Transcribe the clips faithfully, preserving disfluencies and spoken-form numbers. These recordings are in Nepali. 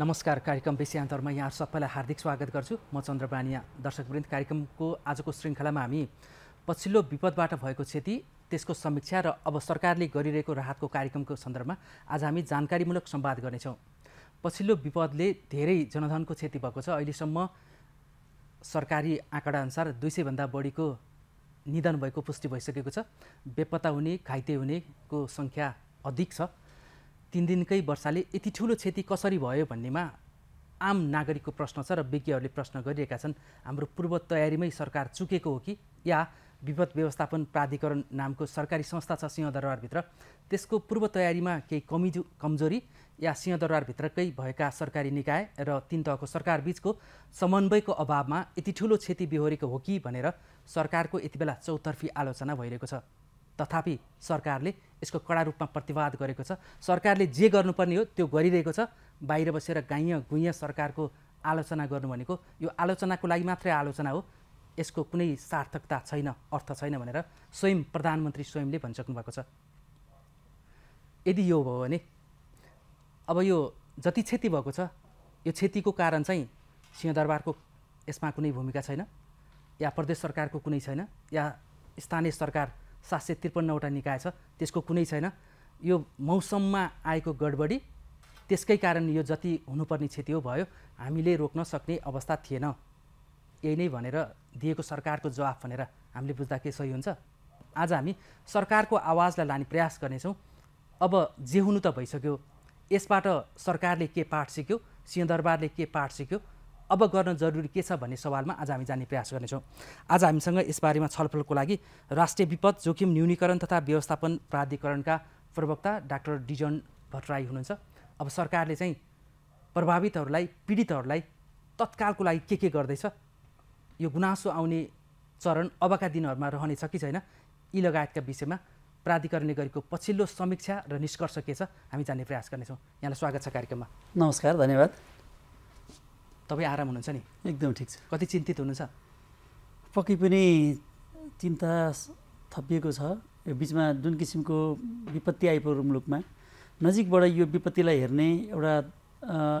नमस्कार कार्यक्रम विषयान्तरमा यहाँ सबैलाई हार्दिक स्वागत गर्छु। म चन्द्र बानिया। दर्शकवृन्द, कार्यक्रमको आजको श्रृंखलामा हामी पछिल्लो विपदबाट भएको क्षति, त्यसको समीक्षा र अब सरकारले गरिरहेको राहतको कार्यक्रमको सन्दर्भमा आज हामी जानकारीमूलक संवाद गर्नेछौं। पछिल्लो विपदले धेरै जनधनको क्षति भएको छ। अहिलेसम्म सरकारी आँकडा अनुसार दुई सय भन्दा बढीको निधन भएको पुष्टि भइसकेको छ। बेपत्ता हुने, घाइते हुनेको संख्या अधिक छ। तीन दिनकै वर्षाले यति ठूलो क्षति कसरी भयो भन्नेमा आम नागरिकको प्रश्न छ र विज्ञहरूले प्रश्न गरिरहेका छन्। हाम्रो पूर्व तयारीमै सरकार चुकेको हो कि या विपद व्यवस्थापन प्राधिकरण नामको सरकारी संस्था छ सिंहदरबारभित्र, त्यसको पूर्व तयारीमा केही कमी कमजोरी या सिंहदरबारभित्रकै भएका सरकारी निकाय र तीन तहको सरकारबीचको समन्वयको अभावमा यति ठूलो क्षति बिहोरेको हो कि भनेर सरकारको यतिबेला चौतर्फी आलोचना भइरहेको छ। तथापि सरकारले यसको कडा रूपमा प्रतिवाद गरेको छ। सरकारले जे गर्नुपर्ने हो त्यो गरिरहेको छ। बाहिर बसेर गाइँ गुइँ सरकारको आलोचना गर्नु भनेको यो आलोचनाको लागि मात्रै आलोचना हो। यसको कुनै सार्थकता छैन, अर्थ छैन भनेर स्वयं प्रधानमन्त्री स्वयंले भनिसक्नु भएको छ। यदि यो भयो भने अब यो जति क्षति भएको छ, यो क्षतिको कारण चाहिँ सिंहदरबारको यसमा कुनै भूमिका छैन, या प्रदेश सरकारको कुनै छैन, या स्थानीय सरकार सात सय त्रिपन्नवटा निकाय छ त्यसको कुनै छैन। यो मौसममा आएको गडबडी, त्यसकै कारण यो जति हुनुपर्ने क्षति हो भयो, हामीले रोक्न सक्ने अवस्था थिएन, यही नै भनेर दिएको सरकारको जवाफ भनेर हामीले बुझ्दा के सही हुन्छ? आज हामी सरकारको आवाजलाई लाने प्रयास गर्नेछौँ। अब जे हुनु त भइसक्यो, यसबाट सरकारले के पाठ सिक्यो, सिंहदरबारले के पाठ सिक्यो, अब गर्न जरुरी के छ भन्ने सवालमा आज हामी जाने प्रयास गर्नेछौँ। आज हामीसँग यसबारेमा छलफलको लागि राष्ट्रिय विपद जोखिम न्यूनीकरण तथा व्यवस्थापन प्राधिकरणका प्रवक्ता डाक्टर डिजन भट्टराई हुनुहुन्छ। अब सरकारले चाहिँ प्रभावितहरूलाई, पीडितहरूलाई तत्कालको लागि के के गर्दैछ, यो गुनासो आउने चरण अबका दिनहरूमा रहनेछ कि छैन, यी लगायतका विषयमा प्राधिकरणले गरेको पछिल्लो समीक्षा र निष्कर्ष के छ हामी जान्ने प्रयास गर्नेछौँ। यहाँलाई स्वागत छ कार्यक्रममा। नमस्कार, धन्यवाद। तपाईं आराम हुनुहुन्छ नि? एकदम ठिक छ। कति चिन्तित हुनुहुन्छ? पक्कै पनि चिन्ता थपिएको छ। यो बिचमा जुन किसिमको विपत्ति आइपऱ्यो मुलुकमा, नजिकबाट यो विपत्तिलाई हेर्ने, एउटा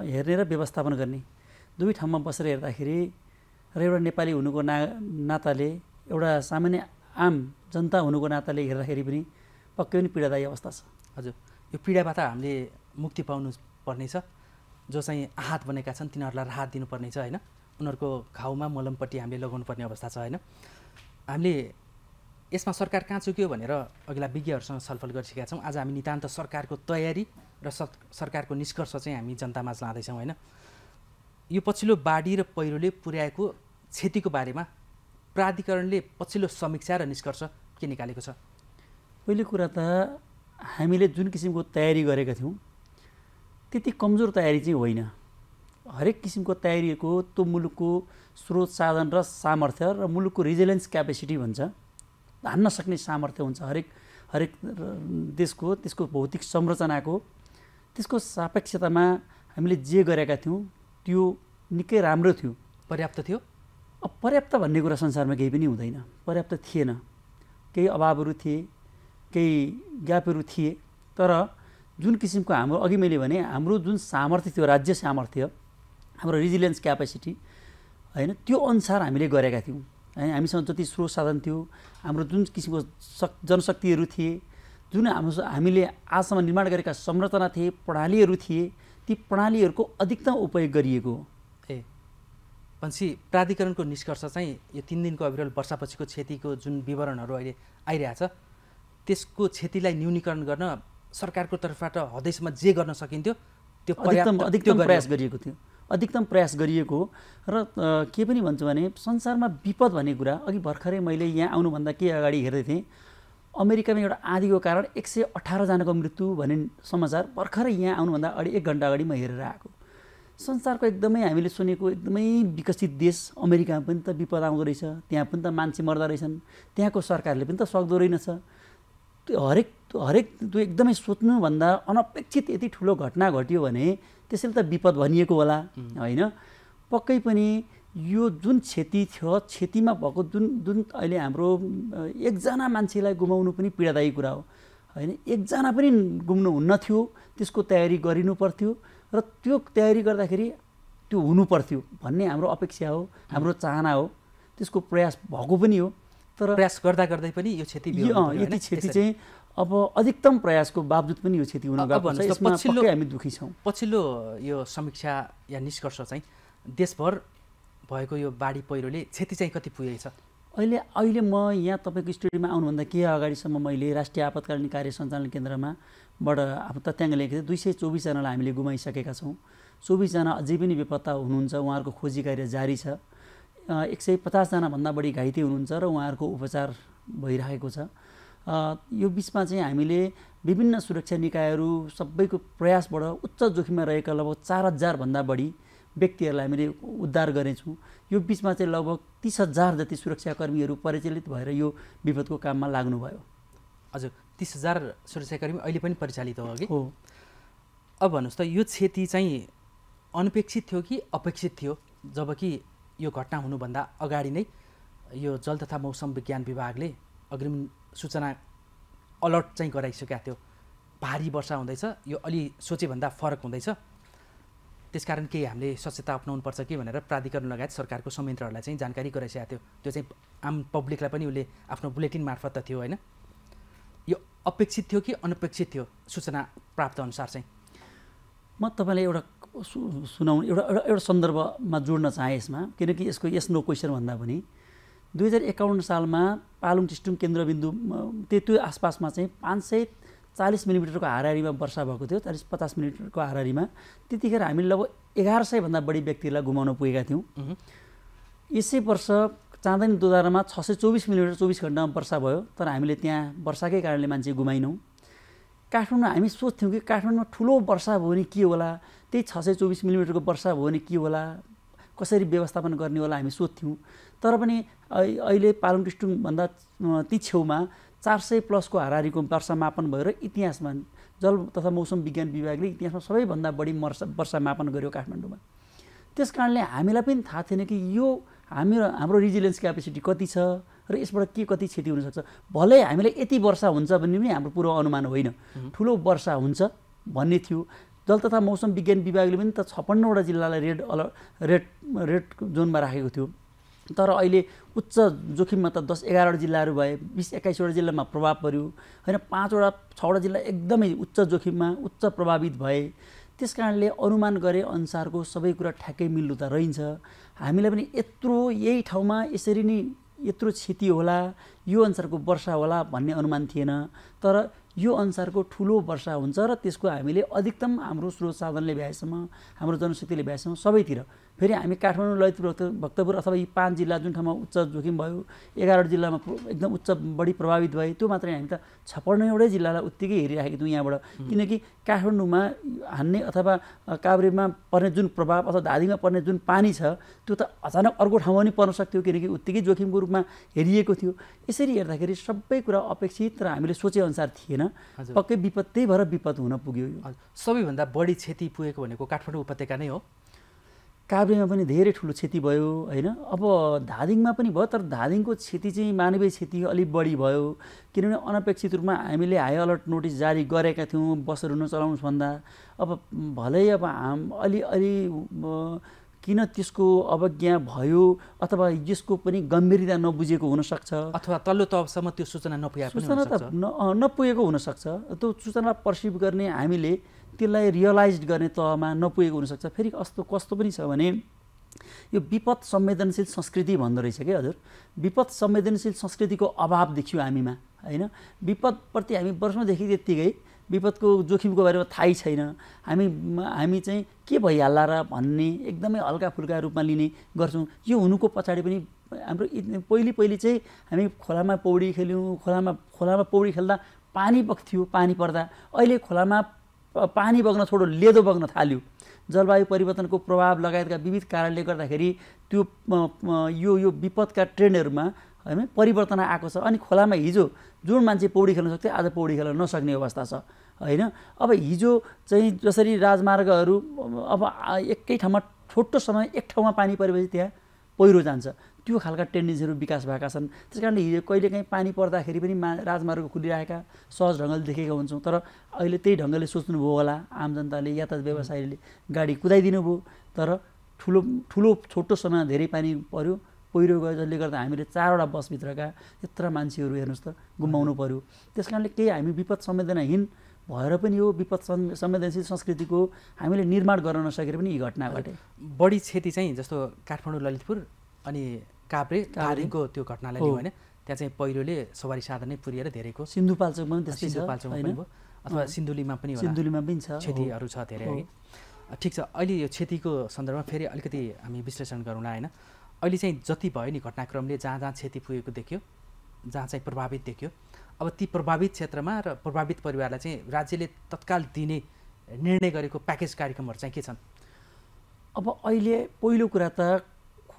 हेर्ने र व्यवस्थापन गर्ने दुवै ठाउँमा बसेर हेर्दाखेरि र एउटा नेपाली हुनुको ना नाताले एउटा सामान्य आम जनता हुनुको नाताले हेर्दाखेरि पनि पक्कै पनि पीडादायी अवस्था छ। हजुर, यो पीडाबाट हामीले मुक्ति पाउनु पर्नेछ। जो चाहिँ आहत बनेका छन् तिनीहरूलाई राहत दिनुपर्ने छ, होइन? उनीहरूको घाउमा मलमपट्टि हामीले लगाउनु पर्ने अवस्था छ, होइन? हामीले यसमा सरकार कहाँ चुक्यो भनेर अघिल्ला विज्ञहरूसँग छलफल गरिसकेका छौँ। आज हामी नितान्त सरकारको तयारी र सरकारको निष्कर्ष चाहिँ हामी जनतामाझ लाँदैछौँ, होइन? यो पछिल्लो बाढी र पहिरोले पुर्याएको क्षतिको बारेमा प्राधिकरणले पछिल्लो समीक्षा र निष्कर्ष के निकालेको छ? पहिलो कुरा त हामीले जुन किसिमको तयारी गरेका थियौँ त्यति कमजोर तयारी चाहिँ होइन। हरेक किसिमको तयारीको त्यो मुलुकको स्रोत, साधन र सामर्थ्य र मुलुकको रिजिलियन्स क्यापेसिटी भन्छ, धान्न सक्ने सामर्थ्य हुन्छ हरेक हरेक देशको, त्यसको भौतिक संरचनाको। त्यसको सापेक्षतामा हामीले जे गरेका थियौँ त्यो निकै राम्रो थियो, पर्याप्त थियो। अब पर्याप्त भन्ने कुरा संसारमा केही पनि हुँदैन, पर्याप्त थिएन। केही अभावहरू थिए, केही ग्यापहरू थिए, तर जुन किसिमको हाम्रो, अघि मैले भने हाम्रो जुन सामर्थ्य थियो, राज्य सामर्थ्य, हाम्रो रिजिलियन्स क्यापेसिटी, हैन, त्यो अनुसार हामीले गरेका थियौँ, हैन? हामीसँग जति स्रोत साधन थियो, हाम्रो जुन किसिमको जनशक्तिहरू थिए, जुन हाम्रो हामीले आजसम्म निर्माण गरेका संरचना थिए, प्रणालीहरू थिए, ती प्रणालीहरूको अधिकतम उपयोग गरिएको हो। ए भनेपछि प्राधिकरणको निष्कर्ष चाहिँ यो तीन दिनको अविरल वर्षापछिको क्षतिको जुन विवरणहरू अहिले आइरहेछ, त्यसको क्षतिलाई न्यूनीकरण गर्न सरकारको तर्फबाट हदैसम्म जे गर्न सकिन्थ्यो त्यो पर्याप्त अधिकतम प्रयास गरिएको थियो, अधिकतम प्रयास गरिएको हो। र के पनि भन्छु भने संसारमा विपद भन्ने कुरा, अघि भर्खरै मैले यहाँ आउनुभन्दा के अगाडि हेर्दै थिएँ, अमेरिकामा एउटा आँधीको कारण एक सय अठार जनाको मृत्यु भन्ने समाचार भर्खरै यहाँ आउनुभन्दा अगाडि एक घन्टा अगाडि म हेरेर आएको। संसारको एकदमै हामीले सुनेको एकदमै विकसित देश अमेरिकामा पनि त विपद आउँदो रहेछ, त्यहाँ पनि त मान्छे मर्दा रहेछन्, त्यहाँको सरकारले पनि त सक्दो रहेनछ। त्यो हरेक हरेक त्यो एकदमै सोच्नुभन्दा अनपेक्षित यति ठुलो घटना घट्यो भने त्यसले त विपद भनिएको होला, होइन? पक्कै पनि यो जुन क्षति थियो, क्षतिमा भएको जुन जुन अहिले हाम्रो एकजना मान्छेलाई गुमाउनु पनि पीडादायी कुरा हो, होइन? एकजना पनि गुम्नु हुन्न थियो, त्यसको तयारी गरिनु पर्थ्यो। र त्यो तयारी गर्दाखेरि त्यो हुनु पर्थ्यो भन्ने हाम्रो अपेक्षा हो, हाम्रो चाहना हो, त्यसको प्रयास भएको पनि हो। तर प्रयास गर्दा गर्दै पनि यो क्षति भयो। यो यति क्षति चाहिँ अब अधिकतम प्रयासको बावजुद पनि यो क्षति हुन गएको छ। यसमा पक्कै हामी दुखी छौं। पछिल्लो यो समीक्षा या निष्कर्ष चाहिँ देशभर भएको यो बाढी पहिरोले क्षति चाहिँ कति पुगेछ? अहिले अहिले म यहाँ तपाईको स्टुडियोमा आउनु भन्दा केही अगाडिसम्म मैले राष्ट्रिय आपतकालीन कार्य सञ्चालन केन्द्रमा बाट अब तथ्याङ्क लेखेको थिएँ दुई सय चौबीस जनालाई हामीले गुमाइसकेका छौं। चौबीस जना अझै पनि बेपत्ता हुनुहुन्छ, उहाँहरुको खोजी कार्य जारी छ। एक सय पचास जना भन्दा बढी घाइते हुनुहुन्छ र उहाँहरुको उपचार भइरहेको छ। यो बीचमा चाहिँ हामीले विभिन्न सुरक्षा निकायहरु सबैको प्रयासबाट उच्च जोखिममा रहेका लगभग चार हजार भन्दा बढी व्यक्तिहरुलाई हामीले उद्धार गरेछौं। यो बीचमा चाहिँ लगभग तीस हजार जति सुरक्षाकर्मीहरु परिचालित भएर यो विपदको काममा लाग्नु भयो। हजुर, तीस हजार सुरक्षाकर्मी अहिले पनि परिचालित हो कि? हो। अब भन्नुस् त यो क्षति चाहिँ अनपेक्षित थियो कि अपेक्षित थियो, जबकि यो घटना हुनु भन्दा अगाडि नै यो जल तथा मौसम विज्ञान विभागले अग्रिम सूचना अलर्ट चाहिँ गराइसकेको थियो, भारी वर्षा हुँदैछ, यो अलि सोचे भन्दा फरक हुँदैछ, त्यसकारण के हामीले सचेतता अपनाउनु पर्छ कि भनेर प्राधिकरण लगायत सरकारको संयन्त्रहरूलाई चाहिँ जानकारी गराइसकेको थियो। त्यो चाहिँ आम पब्लिकलाई पनि उले आफ्नो बुलेटिन मार्फत त थियो हैन? यो अपेक्षित थियो कि अनपेक्षित थियो सूचना प्राप्त अनुसार? चाहिँ म तपाईलाई एउटा सुनाउन एउटा एउटा सन्दर्भमा जोड्न चाहे यसमा, किनकि यसको यस नो क्वेशन भन्दा पनि दुई हजार एकाउन्न सालमा पालुङ टिस्टुङ केन्द्रबिन्दु त्यो आसपासमा चाहिँ पाँच सय चालीस मिलिमिटरको हाराहारीमा वर्षा भएको थियो। चालीस पचास मिलिमिटरको हाराहारीमा त्यतिखेर हामीले लगभग एघार सय भन्दा बढी व्यक्तिहरूलाई गुमाउन पुगेका थियौँ। यसै वर्ष चाँदनी दोधारामा छ सय चौबीस मिलिमिटर चौबीस घन्टामा वर्षा भयो, तर हामीले त्यहाँ वर्षाकै कारणले मान्छे गुमाइनौँ। काठमाडौँमा हामी सोच्थ्यौँ कि काठमाडौँमा ठुलो वर्षा भयो भने के होला, त्यही छ सय चौबीस मिलिमिटरको वर्षा भयो भने के होला, कसरी व्यवस्थापन गर्ने होला हामी सोध्थ्यौँ। तर पनि अहिले पालुङ टिस्टुङभन्दा ती छेउमा चार सय प्लसको हाराहारीको वर्षा मापन भएर इतिहासमा जल तथा मौसम विज्ञान विभागले इतिहासमा सबैभन्दा बढी वर्षा वर्षा मापन गर्यो काठमाडौँमा। त्यस कारणले हामीलाई पनि थाहा थिएन कि यो हाम्रो हाम्रो रिजिलियन्स क्यापेसिटी कति छ र यसबाट के कति क्षति हुनसक्छ। भलै हामीलाई यति वर्षा हुन्छ भन्ने पनि हाम्रो पूर्व अनुमान होइन, ठुलो वर्षा हुन्छ भन्ने थियो। जल तथा मौसम विज्ञान विभागले पनि त छप्पन्नवटा जिल्लालाई रेड अलर्ट रेड रेड जोनमा राखेको थियो, तर अहिले उच्च जोखिममा त दस एघारवटा जिल्लाहरू भए, बिस एक्काइसवटा जिल्लामा प्रभाव पर्यो हैन? पाँचवटा छवटा जिल्ला एकदमै उच्च जोखिममा उच्च प्रभावित भए। त्यस कारणले अनुमान गरे अनुसारको सबै कुरा ठ्याक्कै मिल्दो रहन्छ। हामीलाई पनि यत्रो यही ठाउँमा यसरी नै यत्रो क्षति होला, यो अनुसारको वर्षा होला भन्ने अनुमान थिएन, तर यो अनुसारको ठुलो वर्षा हुन्छ र त्यसको हामीले अधिकतम हाम्रो स्रोत साधनले भ्याएसम्म, हाम्रो जनशक्तिले भ्याएसम्म सबैतिर। फेरि हामी काठमाडौँ, ललितपुर, भक्तपुर अथवा यी पाँच जिल्ला जुन ठाउँमा उच्च जोखिम भयो, एघारवटा जिल्लामा एकदम उच्च बढी प्रभावित भयो, त्यो मात्रै हामी त छप्पन्नवटै जिल्लालाई उत्तिकै हेरिराखेको थियौँ यहाँबाट। किनकि काठमाडौँमा हान्ने अथवा काभ्रेमा पर्ने जुन प्रभाव अथवा धादिङमा पर्ने जुन पानी छ त्यो त अचानक अर्को ठाउँमा पनि पर्न सक्थ्यो, किनकि उत्तिकै जोखिमको रूपमा हेरिएको थियो। यसरी हेर्दाखेरि सबै कुरा अपेक्षित र हामीले सोचेअनुसार थिएन, पक्कै विपद त्यही भएर विपद हुन पुग्यो। यो सबैभन्दा बढी क्षति पुगेको भनेको काठमाडौँ उपत्यका नै हो। काभ्रेमा पनि धेरै ठुलो क्षति भयो हैन? अब धादिङमा पनि भयो, तर धादिङको क्षति चाहिँ मानवीय क्षति अलि बढी भयो, किनभने अनपेक्षित रूपमा हामीले हाई अलर्ट नोटिस जारी गरेका थियौँ बसहरू नचलाउनुहोस् भन्दा। अब भलै अब हाम अलि अलि किन त्यसको अवज्ञा भयो अथवा यसको पनि गम्भीरता नबुझेको हुनसक्छ, अथवा तल्लो तहसम्म त्यो सूचना नपुगेको सूचना त नपुगेको हुनसक्छ। त्यो सूचना पर्सिभ गर्ने हामीले त्यसलाई रियलाइज गर्ने तहमा नपुगेको हुनसक्छ। फेरि कस्तो कस्तो पनि छ भने यो विपद संवेदनशील संस्कृति भन्दो रहेछ क्या हजुर? विपद संवेदनशील संस्कृतिको अभाव देखियो हामीमा हैन? विपदप्रति हामी वर्षौँदेखि त्यत्तिकै विपदको जोखिमको बारेमा थाहै छैन, हामी हामी चाहिँ के भइहाल्ला र भन्ने एकदमै हल्का फुल्का रूपमा लिने गर्छौँ। यो हुनुको पछाडि पनि हाम्रो पहिले पहिले चाहिँ हामी खोलामा पौडी खेल्यौँ, खोलामा खोलामा पौडी खेल्दा पानी बग्थ्यो, पानी पर्दा अहिले खोलामा पानी बग्न छोडो लेदो बग्न थाल्यो। जलवायु परिवर्तनको प्रभाव लगायतका विविध कारणले गर्दाखेरि त्यो यो यो विपदका ट्रेन्डहरुमा हैन परिवर्तन आएको छ। अनि खोलामा हिजो जुन मान्छे पौडी खेल्न सक्थ्यो आज पौडी खेल्न नसक्ने अवस्था छ हैन? अब हिजो चाहिँ जसरी राजमार्गहरू अब एकै ठाउँमा छोटो समय एक ठाउँमा पानी परेपछि त्यहाँ पहिरो जान्छ, त्यो खालका टेन्डेन्सीहरु विकास भएका छन् त्यसकारणले हिजो कहिलेकाहीँ पानी पर्दाखेरि पनि राजमार्ग खुलिरहेका सहज ढंगले देखेका हुन्छौं तर अहिले त्यही ढंगले सोच्नु भयो होला आम जनताले या त व्यवसायीले गाडी कुदाइदिनु भयो तर ठूलो ठूलो छोटो समयमा धेरै पानी पर्यो पहिरो गयो जसले गर्दा हामीले चार वटा बस भित्रका यत्र मान्छेहरु हेर्नुस् त गुमाउनु पर्यो त्यसकारणले केही हामी विपद संवेदनाहीन भएर पनि यो विपद संवेदनशील संस्कृतिको हामीले निर्माण गर्न नसकेर पनि यी घटना घटे बढी क्षति चाहिँ जस्तो काठमाडौँ ललितपुर अनि काभ्रे धादिङको त्यो घटनालाई लियो भने त्यहाँ चाहिँ पहिरोले सवारी साधन नै पुरिएर धेरैको सिन्धुपाल्चोकमा पनि त्यस्तै छ सिन्धुपाल्चोकमा पनि भयो अथवा सिन्धुलीमा पनि होला सिन्धुलीमा पनि छ क्षतिहरू छ धेरै है ठीक छ अहिले यो क्षतिको सन्दर्भमा फेरि अलिकति हामी विश्लेषण गरौँला हैन अहिले चाहिँ जति भयो नि घटनाक्रमले जहाँ जहाँ क्षति पुगेको देखियो जहाँ चाहिँ प्रभावित देखियो अब ती प्रभावित क्षेत्रमा र प्रभावित परिवारलाई चाहिँ राज्यले तत्काल दिने निर्णय गरेको प्याकेज कार्यक्रमहरु चाहिँ के छन् अब अहिले पहिलो कुरा त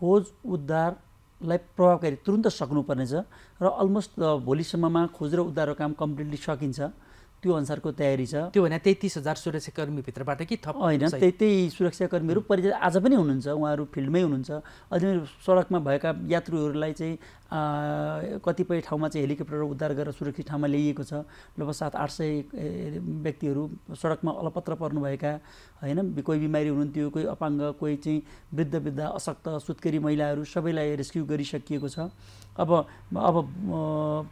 खोज उद्धारलाई प्रभावकारी तुरुन्त सक्नु पर्ने छ र अलमोस्ट भोलि सम्ममा खोज र उद्धारको काम कम्प्लिटली सकिन्छ त्यो अनुसारको तयारी छ त्यो भने तैंतीस हजार सुरक्षाकर्मी भित्रबाट कि थप हैन त्यही सुरक्षाकर्मीहरु परिचय आज पनि हुनुहुन्छ उहाँहरु फिल्डमै हुनुहुन्छ अझै सडकमा भएका यात्रुहरुलाई चाहिँ कतिपय ठाउँमा चाहिँ हेलिकप्टर उद्धार गरेर सुरक्षित ठाउँमा ल्याइएको छ लगभग सात आठ सय व्यक्तिहरु सडकमा अलपत्र पर्नु भएका हैन कोही बिमारी हुनुहुन्थ्यो कोही अपाङ्ग कोही चाहिँ वृद्ध वृद्धा अशक्त सुत्केरी महिलाहरु सबैलाई रेस्क्यु गरिसकिएको छ अब अब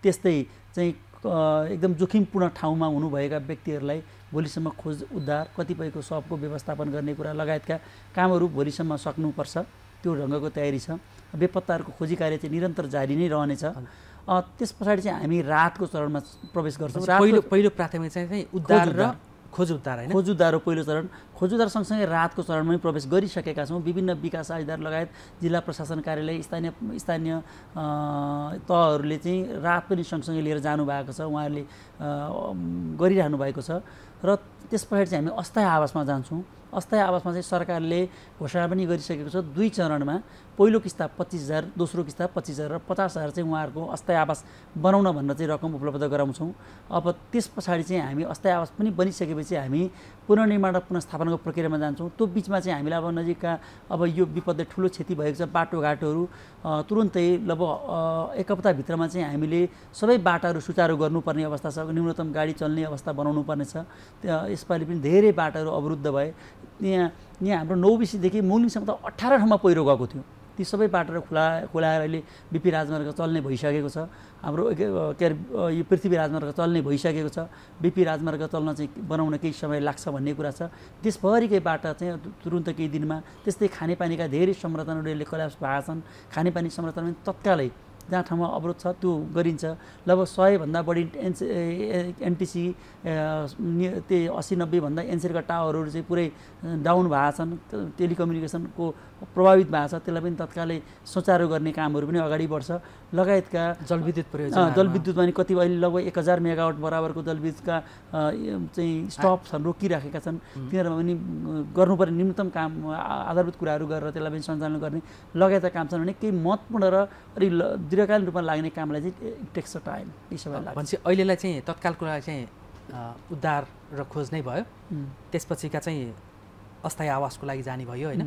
त्यस्तै चाहिँ एकदम जोखिमपूर्ण ठाउँमा हुनुभएका व्यक्तिहरुलाई भोलिसम्म खोज उद्धार कतिपयको सबको व्यवस्थापन गर्ने कुरा लगायतका कामहरु भोलिसम्म सक्नुपर्छ त्यो ढंगको तयारी छ बेपत्ताहरुको खोजी कार्य चाहिँ निरन्तर जारी नै रहनेछ त्यसपछि चाहिँ हामी रातको चरणमा प्रवेश गर्छौं पहिलो पहिलो प्राथमिकता चाहिँ उद्धार र खोज उद्धार हैन खोज उद्धार हो पहिलो चरण खोज उद्धार सँगसँगै रातको चरणमा पनि प्रवेश गरिसकेका छौं विभिन्न विकास आयुधर लगायत जिल्ला प्रशासन कार्यालय स्थानीय स्थानीय तहहरुले चाहिँ रात पनि सँगसँगै लिएर जानु भएको छ उहाँहरुले गरिरहनु भएको छ र त्यसपछि चाहिँ हामी अस्थायी आवासमा जान्छौं अस्थायी आवासमा चाहिँ सरकारले घोषणा पनि गरिसकेको छ दुई चरणमा पहिलो किस्ता पच्चीस हजार दोस्रो किस्ता पच्चीस हजार र पचास हजार चाहिँ उहाँहरुको अस्थायी आवास बनाउन भन्न चाहिँ रकम उपलब्ध गराउँछौं अब त्यसपछि चाहिँ हामी अस्थायी आवास पनि बनिसकेपछि हामी पुनर्निर्माण र पुनर्स्थापनाको प्रक्रियामा जान्छौं त्यो बीचमा चाहिँ हामीलाई अब नजिकका अब यो विपदले ठूलो क्षति भएको छ बाटोघाटोहरु तुरुन्तै लगभग एक हप्ता भित्रमा चाहिँ हामीले सबै बाटाहरु सुचारु गर्नुपर्ने अवस्था छ न्यूनतम गाडी चल्ने अवस्था बनाउनु पर्ने छ यसपालि पनि धेरै बाटाहरु अवरुद्ध भए यहाँ यहाँ हाम्रो नौबिसी देखि मुलिङसम्म त अठार ठाउँमा पहिरो गएको थियो ती सबै बाटाहरु खुला खुलाएर अहिले बीपी राजमार्ग चल्ने भइसकेको छ हाम्रो के यो पृथ्वी राजमार्ग चल्ने भइसकेको छ बीपी राजमार्ग चल्न चाहिँ बनाउन केही समय लाग्छ भन्ने कुरा छ देशभरिकै बाटा चाहिँ तुरुन्त केही दिनमा त्यस्तै खानेपानीका धेरै संरचनाहरुले कोल्याप्स भएका छन् खानेपानी संरचना तत्कालै जहाँ ठाउँमा अवरोध छ त्यो गरिन्छ लगभग सय भन्दा बढी एनटिसी त्यही अस्सी नब्बे भन्दा एनसेलका टावरहरु चाहिँ पुरै डाउन भएका छन् टेलिकम्युनिकेसनको प्रभावित भएको छ त्यसलाई पनि तत्कालै सुचारु गर्ने कामहरु पनि अगाडि बढ्छ लगायतका जलविद्युत परियोजना जलविद्युतमा पनि कति अहिले लगभग एक हजार मेगावाट बराबरको जलविद्युतका चाहिँ स्टपहरू रोकिराखेका छन् तिनीहरुमा पनि गर्नुपर्ने न्यूनतम काम आधारभूत कुराहरु गरेर त्यसलाई पनि सञ्चालन गर्ने लगायतका काम छन् भने केही महत्त्वपूर्ण र अलि दीर्घकालीन रूपमा लाग्ने कामलाई चाहिँ टेक्स टाइम यी सबै लाग्छ भन्छ अहिलेलाई चाहिँ तत्काल कुरा चाहिँ उद्धार र खोज नै भयो त्यसपछिका चाहिँ अस्थायी आवासको लागि जाने भयो हैन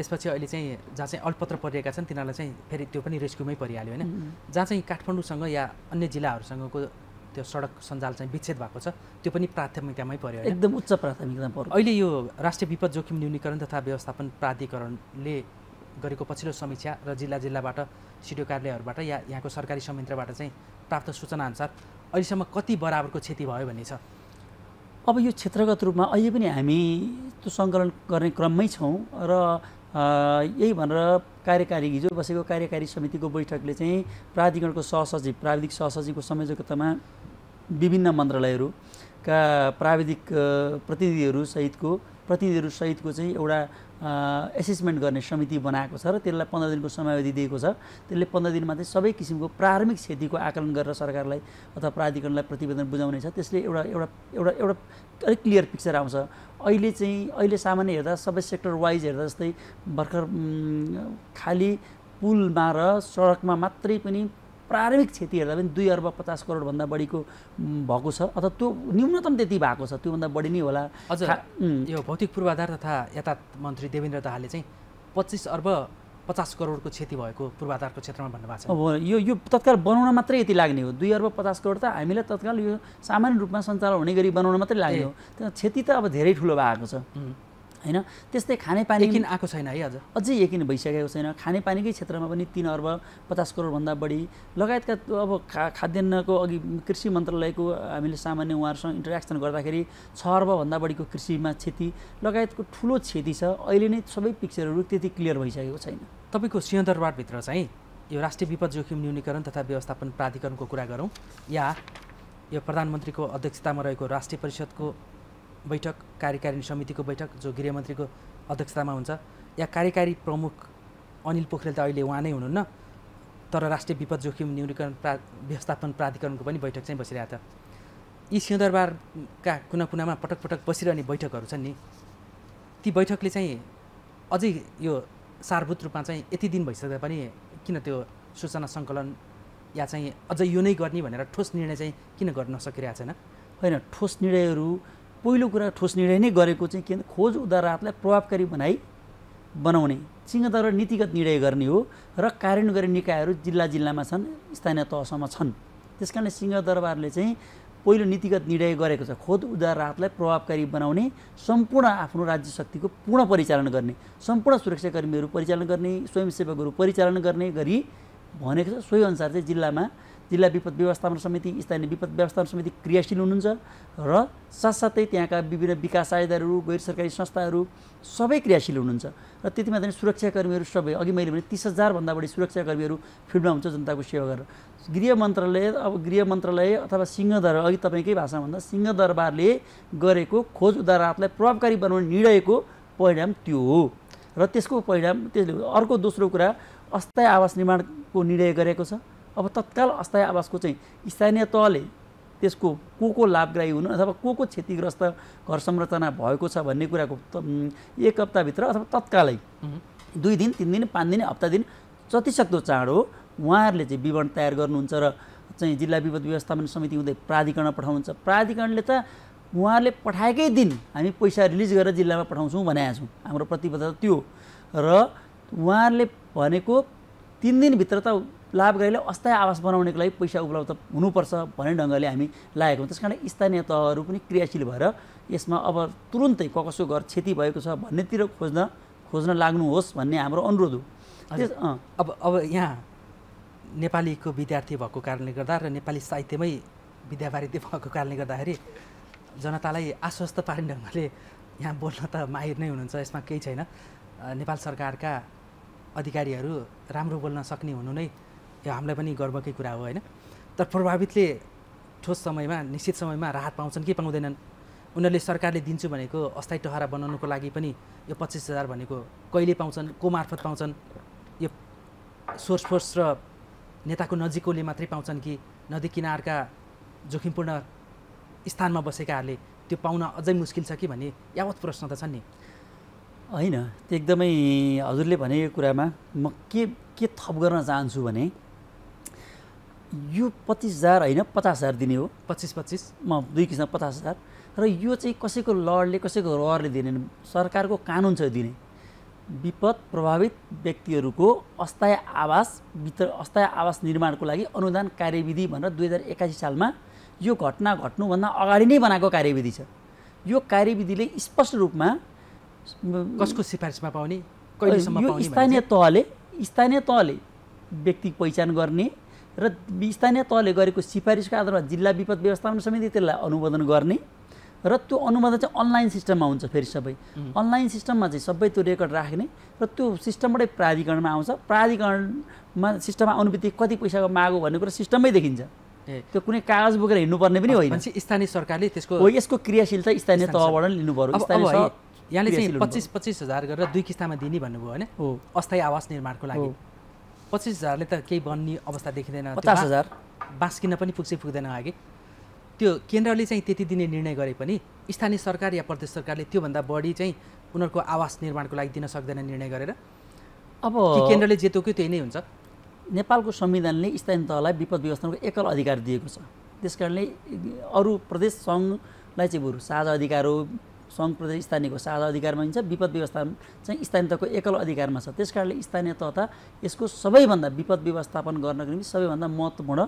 त्यसपछि अहिले चाहिँ जहाँ चाहिँ अल्पत्र परिरहेका छन् तिनीहरुलाई चाहिँ फेरि त्यो पनि रेस्क्युमै परिहाल्यो हैन जहाँ चाहिँ काठमाडौँसँग या अन्य जिल्लाहरुसँगको त्यो सडक सञ्जाल चाहिँ विच्छेद भएको छ त्यो पनि प्राथमिकतामै पर्यो हैन एकदम उच्च प्राथमिकतामा पर्यो अहिले यो राष्ट्रिय विपद जोखिम न्यूनीकरण तथा व्यवस्थापन प्राधिकरणले गरेको पछिल्लो समीक्षा र जिल्ला जिल्लाबाट सिडिओ कार्यालयहरुबाट या यहाँको सरकारी संयन्त्रबाट चाहिँ प्राप्त सूचना अनुसार अहिलेसम्म कति बराबरको क्षति भयो भन्ने छ अब यो क्षेत्रगत रूपमा अहिले पनि हामी त्यो संकलन गर्ने क्रममै छौं र यही भनेर कार्यकारी हिजो बसेको कार्यकारी समितिको बैठकले चाहिँ प्राधिकरणको सहसचिव प्राविधिक सहसचिवको संयोजकतामा विभिन्न मन्त्रालयहरुका प्राविधिक प्रतिनिधिहरु सहितको प्रतिनिधिहरु सहितको चाहिँ एउटा एसेसमेन्ट गर्ने समिति बनाएको छ र त्यसलाई पन्ध्र दिनको समयावधि दिएको छ त्यसले पन्ध्र दिनमा चाहिँ सबै किसिमको प्रारम्भिक क्षतिको आकलन गरेर सरकारलाई अथवा प्राधिकरणलाई प्रतिवेदन बुझाउने छ त्यसले एउटा एउटा एउटा एउटा अलिक क्लियर पिक्चर आउँछ अहिले चाहिँ अहिले सामान्य हेर्दा सबै सेक्टर वाइज हेर्दा जस्तै भर्खर खाली पुलमा र सडकमा मात्रै पनि प्रारम्भिक क्षति हेर्दा पनि दुई अर्ब पचास करोड भन्दा बढीको भएको छ अथवा त्यो न्यूनतम त्यति भएको छ त्यो भन्दा बढी नै होला अझ यो भौतिक पूर्वाधार तथा यातायात मन्त्री देवेन्द्र दाहालले चाहिँ पच्चीस अर्ब पचास करोडको क्षति भएको पूर्वाधारको क्षेत्रमा भन्नुभएको छ। अब यो यो तत्काल बनाउन मात्रै यति लाग्ने हो, दुई अर्ब पचास करोड त हामीले तत्काल यो सामान्य रूपमा सञ्चालन हुने गरी बनाउन मात्रै लाग्ने हो। त्यो क्षति त अब धेरै ठुलो भएको छ हैन। त्यस्तै खानेपानी यकिन आको छैन है, आज अझै यकिन भइसकेको छैन। खानेपानीकै क्षेत्रमा पनि तीन अर्ब पचास करोड भन्दा बढी लगायतका अब खाद्यान्नको अघि कृषि मन्त्रालयको हामीले सामान्य उहाँहरुसँग इन्टरेक्सन गर्दाखेरि छ अर्ब भन्दा बढीको कृषिमा क्षति लगायतको ठुलो क्षति छ। अहिले नै सबै पिक्चरहरु त्यति क्लियर भइसकेको छैन। तपाईको सिंहदरबार भित्र चाहिँ यो राष्ट्रिय विपद जोखिम न्यूनीकरण तथा व्यवस्थापन प्राधिकरणको कुरा गरौं या यो प्रधानमन्त्रीको अध्यक्षतामा रहेको राष्ट्रिय परिषदको बैठक, कार्यकारिणी समितिको बैठक जो गृहमन्त्रीको अध्यक्षतामा हुन्छ, या कार्यकारी प्रमुख अनिल पोखरेल त अहिले उहाँ नै हुनुहुन्न तर राष्ट्रिय विपद जोखिम न्यूनीकरण प्रा व्यवस्थापन प्राधिकरणको पनि बैठक चाहिँ बसिरहेको छ। यी सिंहदरबारका कुना कुनामा पटक पटक बसिरहने बैठकहरू छन् नि, ती बैठकले चाहिँ अझै यो सारभूत रूपमा चाहिँ यति दिन भइसक्दा पनि किन त्यो सूचना सङ्कलन या चाहिँ अझै यो नै गर्ने भनेर ठोस निर्णय चाहिँ किन गर्न सकिरहेको छैन? हैन, ठोस निर्णयहरू पहिलो कुरा ठोस निर्णय नै गरेको चाहिँ केन्द्र खोज उदारतालाई प्रभावकारी बनाई बनाउने सिंहदरबार नीतिगत निर्णय गर्ने हो र कार्यान्वयन गर्ने निकायहरू जिल्ला जिल्लामा छन्, स्थानीय तहसम्म छन्। त्यसकारणले सिंहदरबारले चाहिँ पहिलो नीतिगत निर्णय गरेको छ खोज उदारतालाई प्रभावकारी बनाउने, सम्पूर्ण आफ्नो राज्य शक्तिको पूर्ण परिचालन गर्ने, सम्पूर्ण सुरक्षाकर्मीहरू परिचालन गर्ने, स्वयंसेवकहरू परिचालन गर्ने गरी भनेको छ। सोही अनुसार चाहिँ जिल्लामा जिल्ला विपद व्यवस्थापन समिति, स्थानीय विपद व्यवस्थापन समिति क्रियाशील हुनुहुन्छ र साथसाथै त्यहाँका विभिन्न विकास साझेदारहरू, गैर सरकारी संस्थाहरू सबै क्रियाशील हुनुहुन्छ र त्यति मात्र सुरक्षाकर्मीहरू सबै अघि मैले भने तीस हजार भन्दा बढी सुरक्षाकर्मीहरू फिल्डमा हुन्छ जनताको सेवा गरेर। गृह मन्त्रालय अब गृह मन्त्रालय अथवा सिंहदरबार अघि तपाईँकै भाषामा भन्दा सिंहदरबारले गरेको खोज उदारतालाई प्रभावकारी बनाउने निर्णयको परिणाम त्यो हो र त्यसको परिणाम त्यसले। अर्को दोस्रो कुरा अस्थायी आवास निर्माणको निर्णय गरेको छ। अब तत्काल अस्थायी आवासको चाहिँ स्थानीय तहले त्यसको को को लाभग्राही हुनु अथवा को को क्षतिग्रस्त घर संरचना भएको छ भन्ने कुराको एक हप्ताभित्र अथवा तत्कालै दुई दिन तीन दिन पाँच दिन हप्ता दिन जतिसक्दो चाँडो उहाँहरूले चाहिँ विवरण तयार गर्नुहुन्छ र चाहिँ जिल्ला विपद व्यवस्थापन समिति हुँदै प्राधिकरण पठाउनुहुन्छ। प्राधिकरणले त उहाँहरूले पठाएकै दिन हामी पैसा रिलिज गरेर जिल्लामा पठाउँछौँ भनेका छौँ, हाम्रो प्रतिबद्धता त्यो र उहाँहरूले भनेको तीन दिनभित्र त लाभग्राहीलाई अस्थायी आवास बनाउनको लागि पैसा उपलब्ध हुनुपर्छ भन्ने ढङ्गले हामी लागेको। त्यसकारण स्थानीय तहहरू पनि क्रियाशील भएर यसमा अब तुरुन्तै कसको घर क्षति भएको छ भन्नेतिर खोज्न खोज्न लाग्नुहोस् भन्ने हाम्रो अनुरोध हो। अब अब यहाँ नेपालीको विद्यार्थी भएको कारणले गर्दा र नेपाली साहित्यमै विद्यावारिधि भएको कारणले गर्दाखेरि जनतालाई आश्वस्त पार्ने ढङ्गले यहाँ बोल्न त माहिर नै हुनुहुन्छ, यसमा केही छैन। नेपाल सरकारका अधिकारीहरू राम्रो बोल्न सक्ने हुनु नै यो हामीलाई पनि गर्वकै कुरा हो हैन। तर प्रभावितले ठोस समयमा निश्चित समयमा राहत पाउँछन् कि पाउँदैनन्? उनीहरूले सरकारले दिन्छु भनेको अस्थायी टहरा बनाउनको लागि पनि यो पच्चीस हजार भनेको कहिले पाउँछन्, को मार्फत पाउँछन्? यो सोर्स फोर्स र नेताको नजिककोले मात्रै पाउँछन् कि नदी किनारका जोखिमपूर्ण स्थानमा बसेकाहरूले त्यो पाउन अझै मुस्किल छ कि भन्ने यावत प्रश्न त छन् नि हैन। एकदमै हजुरले भनेको कुरामा म के के थप गर्न चाहन्छु भने यो पच्चीस हजार होइन पचास हजार दिने हो, पच्चीस पच्चीस म दुई किसिम पचास हजार र यो चाहिँ कसैको लडले कसैको रहरले दिने, सरकारको कानुन छ दिने। विपद प्रभावित व्यक्तिहरूको अस्थायी आवास भित्र अस्थायी आवास निर्माणको लागि अनुदान कार्यविधि भनेर दुई हजार एक्कासी सालमा यो घटना घट्नुभन्दा अगाडि नै बनाएको कार्यविधि छ। यो कार्यविधिले स्पष्ट रूपमा कसको सिफारिसमा पाउने, कहिलेसम्म पाउने, स्थानीय तहले स्थानीय तहले व्यक्ति पहिचान गर्ने र स्थानीय तहले गरेको सिफारिसको आधारमा जिल्ला विपद व्यवस्थापन समिति त्यसलाई अनुमोदन गर्ने र त्यो अनुमोदन चाहिँ अनलाइन सिस्टममा हुन्छ। फेरि सबै अनलाइन सिस्टममा चाहिँ सबै त्यो रेकर्ड राख्ने र त्यो सिस्टमबाटै प्राधिकरणमा आउँछ। प्राधिकरणमा सिस्टममा आउने बित्तिकै कति पैसाको माग हो भन्ने कुरा सिस्टममै देखिन्छ, त्यो कुनै कागज बोकेर हिँड्नुपर्ने पनि होइन। स्थानीय सरकारले त्यसको हो यसको क्रियाशीलता स्थानीय तहबाट लिनु पर्यो। यहाँले चाहिँ पच्चीस पच्चीस हजार गरेर दुई किस्तामा दिने भन्नुभयो होइन अस्थायी आवास निर्माणको लागि। पच्चीस हजारले त केही बन्ने अवस्था देखिँदैन, पचास हजार बाँच्किन पनि पुग्छ पुग्दैन अघि। त्यो केन्द्रले चाहिँ त्यति दिने निर्णय गरे पनि स्थानीय सरकार या प्रदेश सरकारले त्योभन्दा बढी चाहिँ उनीहरूको आवास निर्माणको लागि दिन सक्दैन निर्णय गरेर अब केन्द्रले जेतोक्यो त्यही नै हुन्छ। नेपालको संविधानले स्थानीय तहलाई विपद व्यवस्थापनको एकल अधिकार दिएको छ, त्यसकारणले अरू प्रदेश सङ्घलाई चाहिँ बरु साझा अधिकार हो संघ प्रदेश स्थानीयको साझा अधिकारमा हुन्छ विपद व्यवस्थापन चाहिँ स्थानीयताको एकल अधिकारमा छ त्यसकारणले स्थानीय तथा यसको सबैभन्दा विपद व्यवस्थापन गर्नको निम्ति सबैभन्दा महत्त्वपूर्ण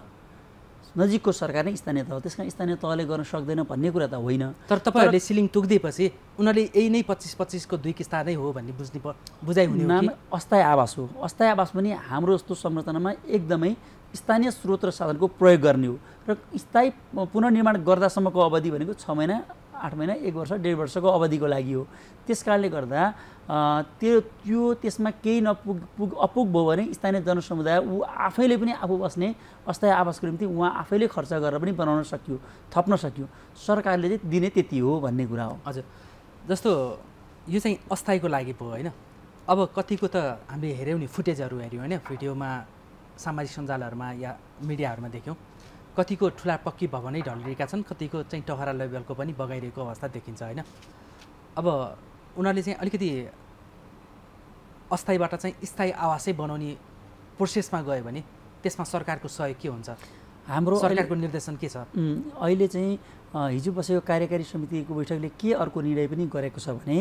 नजिकको सरकार नै स्थानीय तह हो त्यसकारण स्थानीय तहले गर्न सक्दैन भन्ने कुरा त होइन तर तपाईहरुले सिलिङ तोक्दिएपछि उनीहरुले यही नै पच्चीस पच्चीस को दुई किस्ता नै हो भन्ने बुझ्ने बुझाइ हुने हो कि अस्थायी आवास हो अस्थायी आवास पनि हाम्रो जस्तो संरचनामा एकदमै स्थानीय स्रोत र साधनको प्रयोग गर्ने हो र स्थायी पुनर्निर्माण गर्दासम्मको अवधि भनेको छ महिना आठ महिना एक वर्ष डेढ़ वर्ष को अवधि को लागि हो त्यसकारणले गर्दा त्यो त्यो त्यसमा केही नपुग अपुग भयो भने स्थानीय जनसमुदाय उ आफैले पनि आफू बस्ने अस्थायी आवासको निम्ति उहाँ आफैले खर्च गरेर पनि बनाउन सकियो थप्न सकियो सरकारले चाहिँ दिने त्यति हो भन्ने कुरा हो हजुर जस्तो यो चाहिँ अस्थायीको लागि भयो हैन अब कतिको त हामीले हेर्यौ नि फुटेजहरु हेर्यौ हैन भिडियोमा सामाजिक सञ्जालहरुमा या मिडियाहरुमा देख्यौ कति को ठूला पक्की भवनै ढल्लिएका छन् कति को चाहिँ टहरा लेभलको पनि बगाइरहेको अवस्था देखिन्छ हैन अब उनीहरुले चाहिँ अलिकति अस्थायीबाट चाहिँ स्थायी आवासै बनाउने प्रोसेसमा गयो भने त्यसमा सरकारको सहयोग के हुन्छ हाम्रो सरकारको निर्देशन के छ अहिले चाहिँ हिजो बसेको कार्यकारी समितिको बैठकले के अर्को निर्णय पनि गरेको छ भने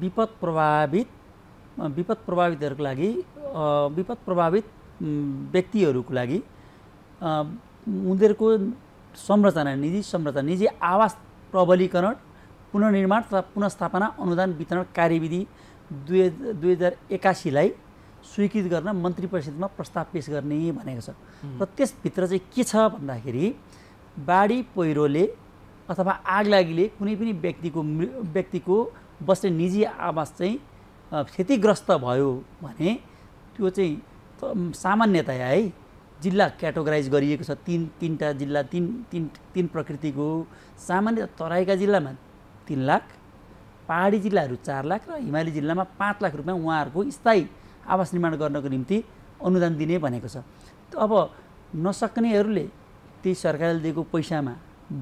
विपद प्रभावित विपद प्रभावितहरुको लागि विपद प्रभावित व्यक्तिहरुको लागि उनीहरुको संरचना निजी संरचना निजी आवास प्रबलीकरण पुनर्निर्माण तथा पुनर्स्थापना अनुदान वितरण कार्यविधि दुई हजार एक्कासीलाई स्वीकृत गर्न मन्त्री परिषदमा प्रस्ताव पेश गर्ने भनेको छ र त्यसभित्र चाहिँ के छ भन्दाखेरि बाढी पहिरोले अथवा आगलागीले कुनै पनि व्यक्तिको व्यक्तिको बस्ने निजी आवास चाहिँ क्षतिग्रस्त भयो भने त्यो चाहिँ सामान्यतया है जिल्ला क्याटेगोराइज गरिएको छ तीन तीनटा जिल्ला तीन तीन तीन प्रकृतिको सामान्य तराईका जिल्लामा तीन लाख पहाडी जिल्लाहरू चार लाख र हिमाली जिल्लामा पाँच लाख रुपैयाँ उहाँहरूको स्थायी आवास निर्माण गर्नको निम्ति अनुदान दिने भनेको छ अब नसक्नेहरूले त्यही सरकारले दिएको पैसामा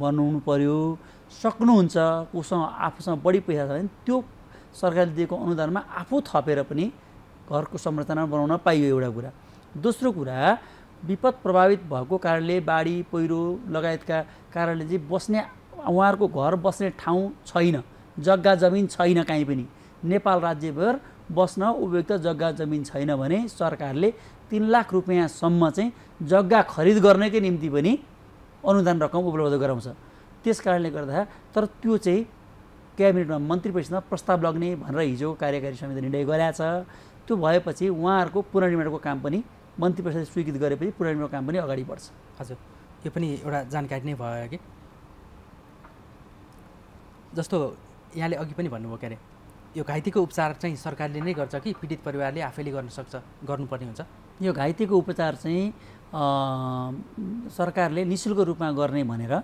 बनाउनु पर्यो सक्नुहुन्छ कोसँग आफूसँग बढी पैसा छ भने त्यो सरकारले दिएको अनुदानमा आफू थपेर पनि घरको संरचना बनाउन पाइयो एउटा कुरा दोस्रो कुरा विपद प्रभावित भएको कारणले बाढी पहिरो लगायतका कारणले चाहिँ बस्ने उहाँहरूको घर बस्ने ठाउँ छैन जग्गा जमिन छैन कहीँ पनि नेपाल राज्यभर बस्न उपयुक्त जग्गा जमिन छैन भने सरकारले तीन लाख रुपैयाँसम्म चाहिँ जग्गा खरिद गर्नकै निम्ति पनि अनुदान रकम उपलब्ध गराउँछ त्यसकारणले गर्दा तर त्यो चाहिँ क्याबिनेटमा मन्त्री परिषदमा प्रस्ताव लग्ने भनेर हिजो कार्यकारी समितिले निर्णय गरेको छ त्यो भएपछि उहाँहरूको पुनर्निर्माणको काम पनि मन्त्री परिषदले स्वीकृत गरेपछि पुनर्निर्माण काम पनि अगाडि बढ्छ हजुर यो पनि एउटा जानकारी नै भयो कि जस्तो यहाँले अघि पनि भन्नुभयो के अरे यो घाइतेको उपचार चाहिँ सरकारले नै गर्छ कि पीडित परिवारले आफैले गर्न सक्छ गर्नुपर्ने हुन्छ यो घाइतेको उपचार चाहिँ सरकारले निःशुल्क रूपमा गर्ने भनेर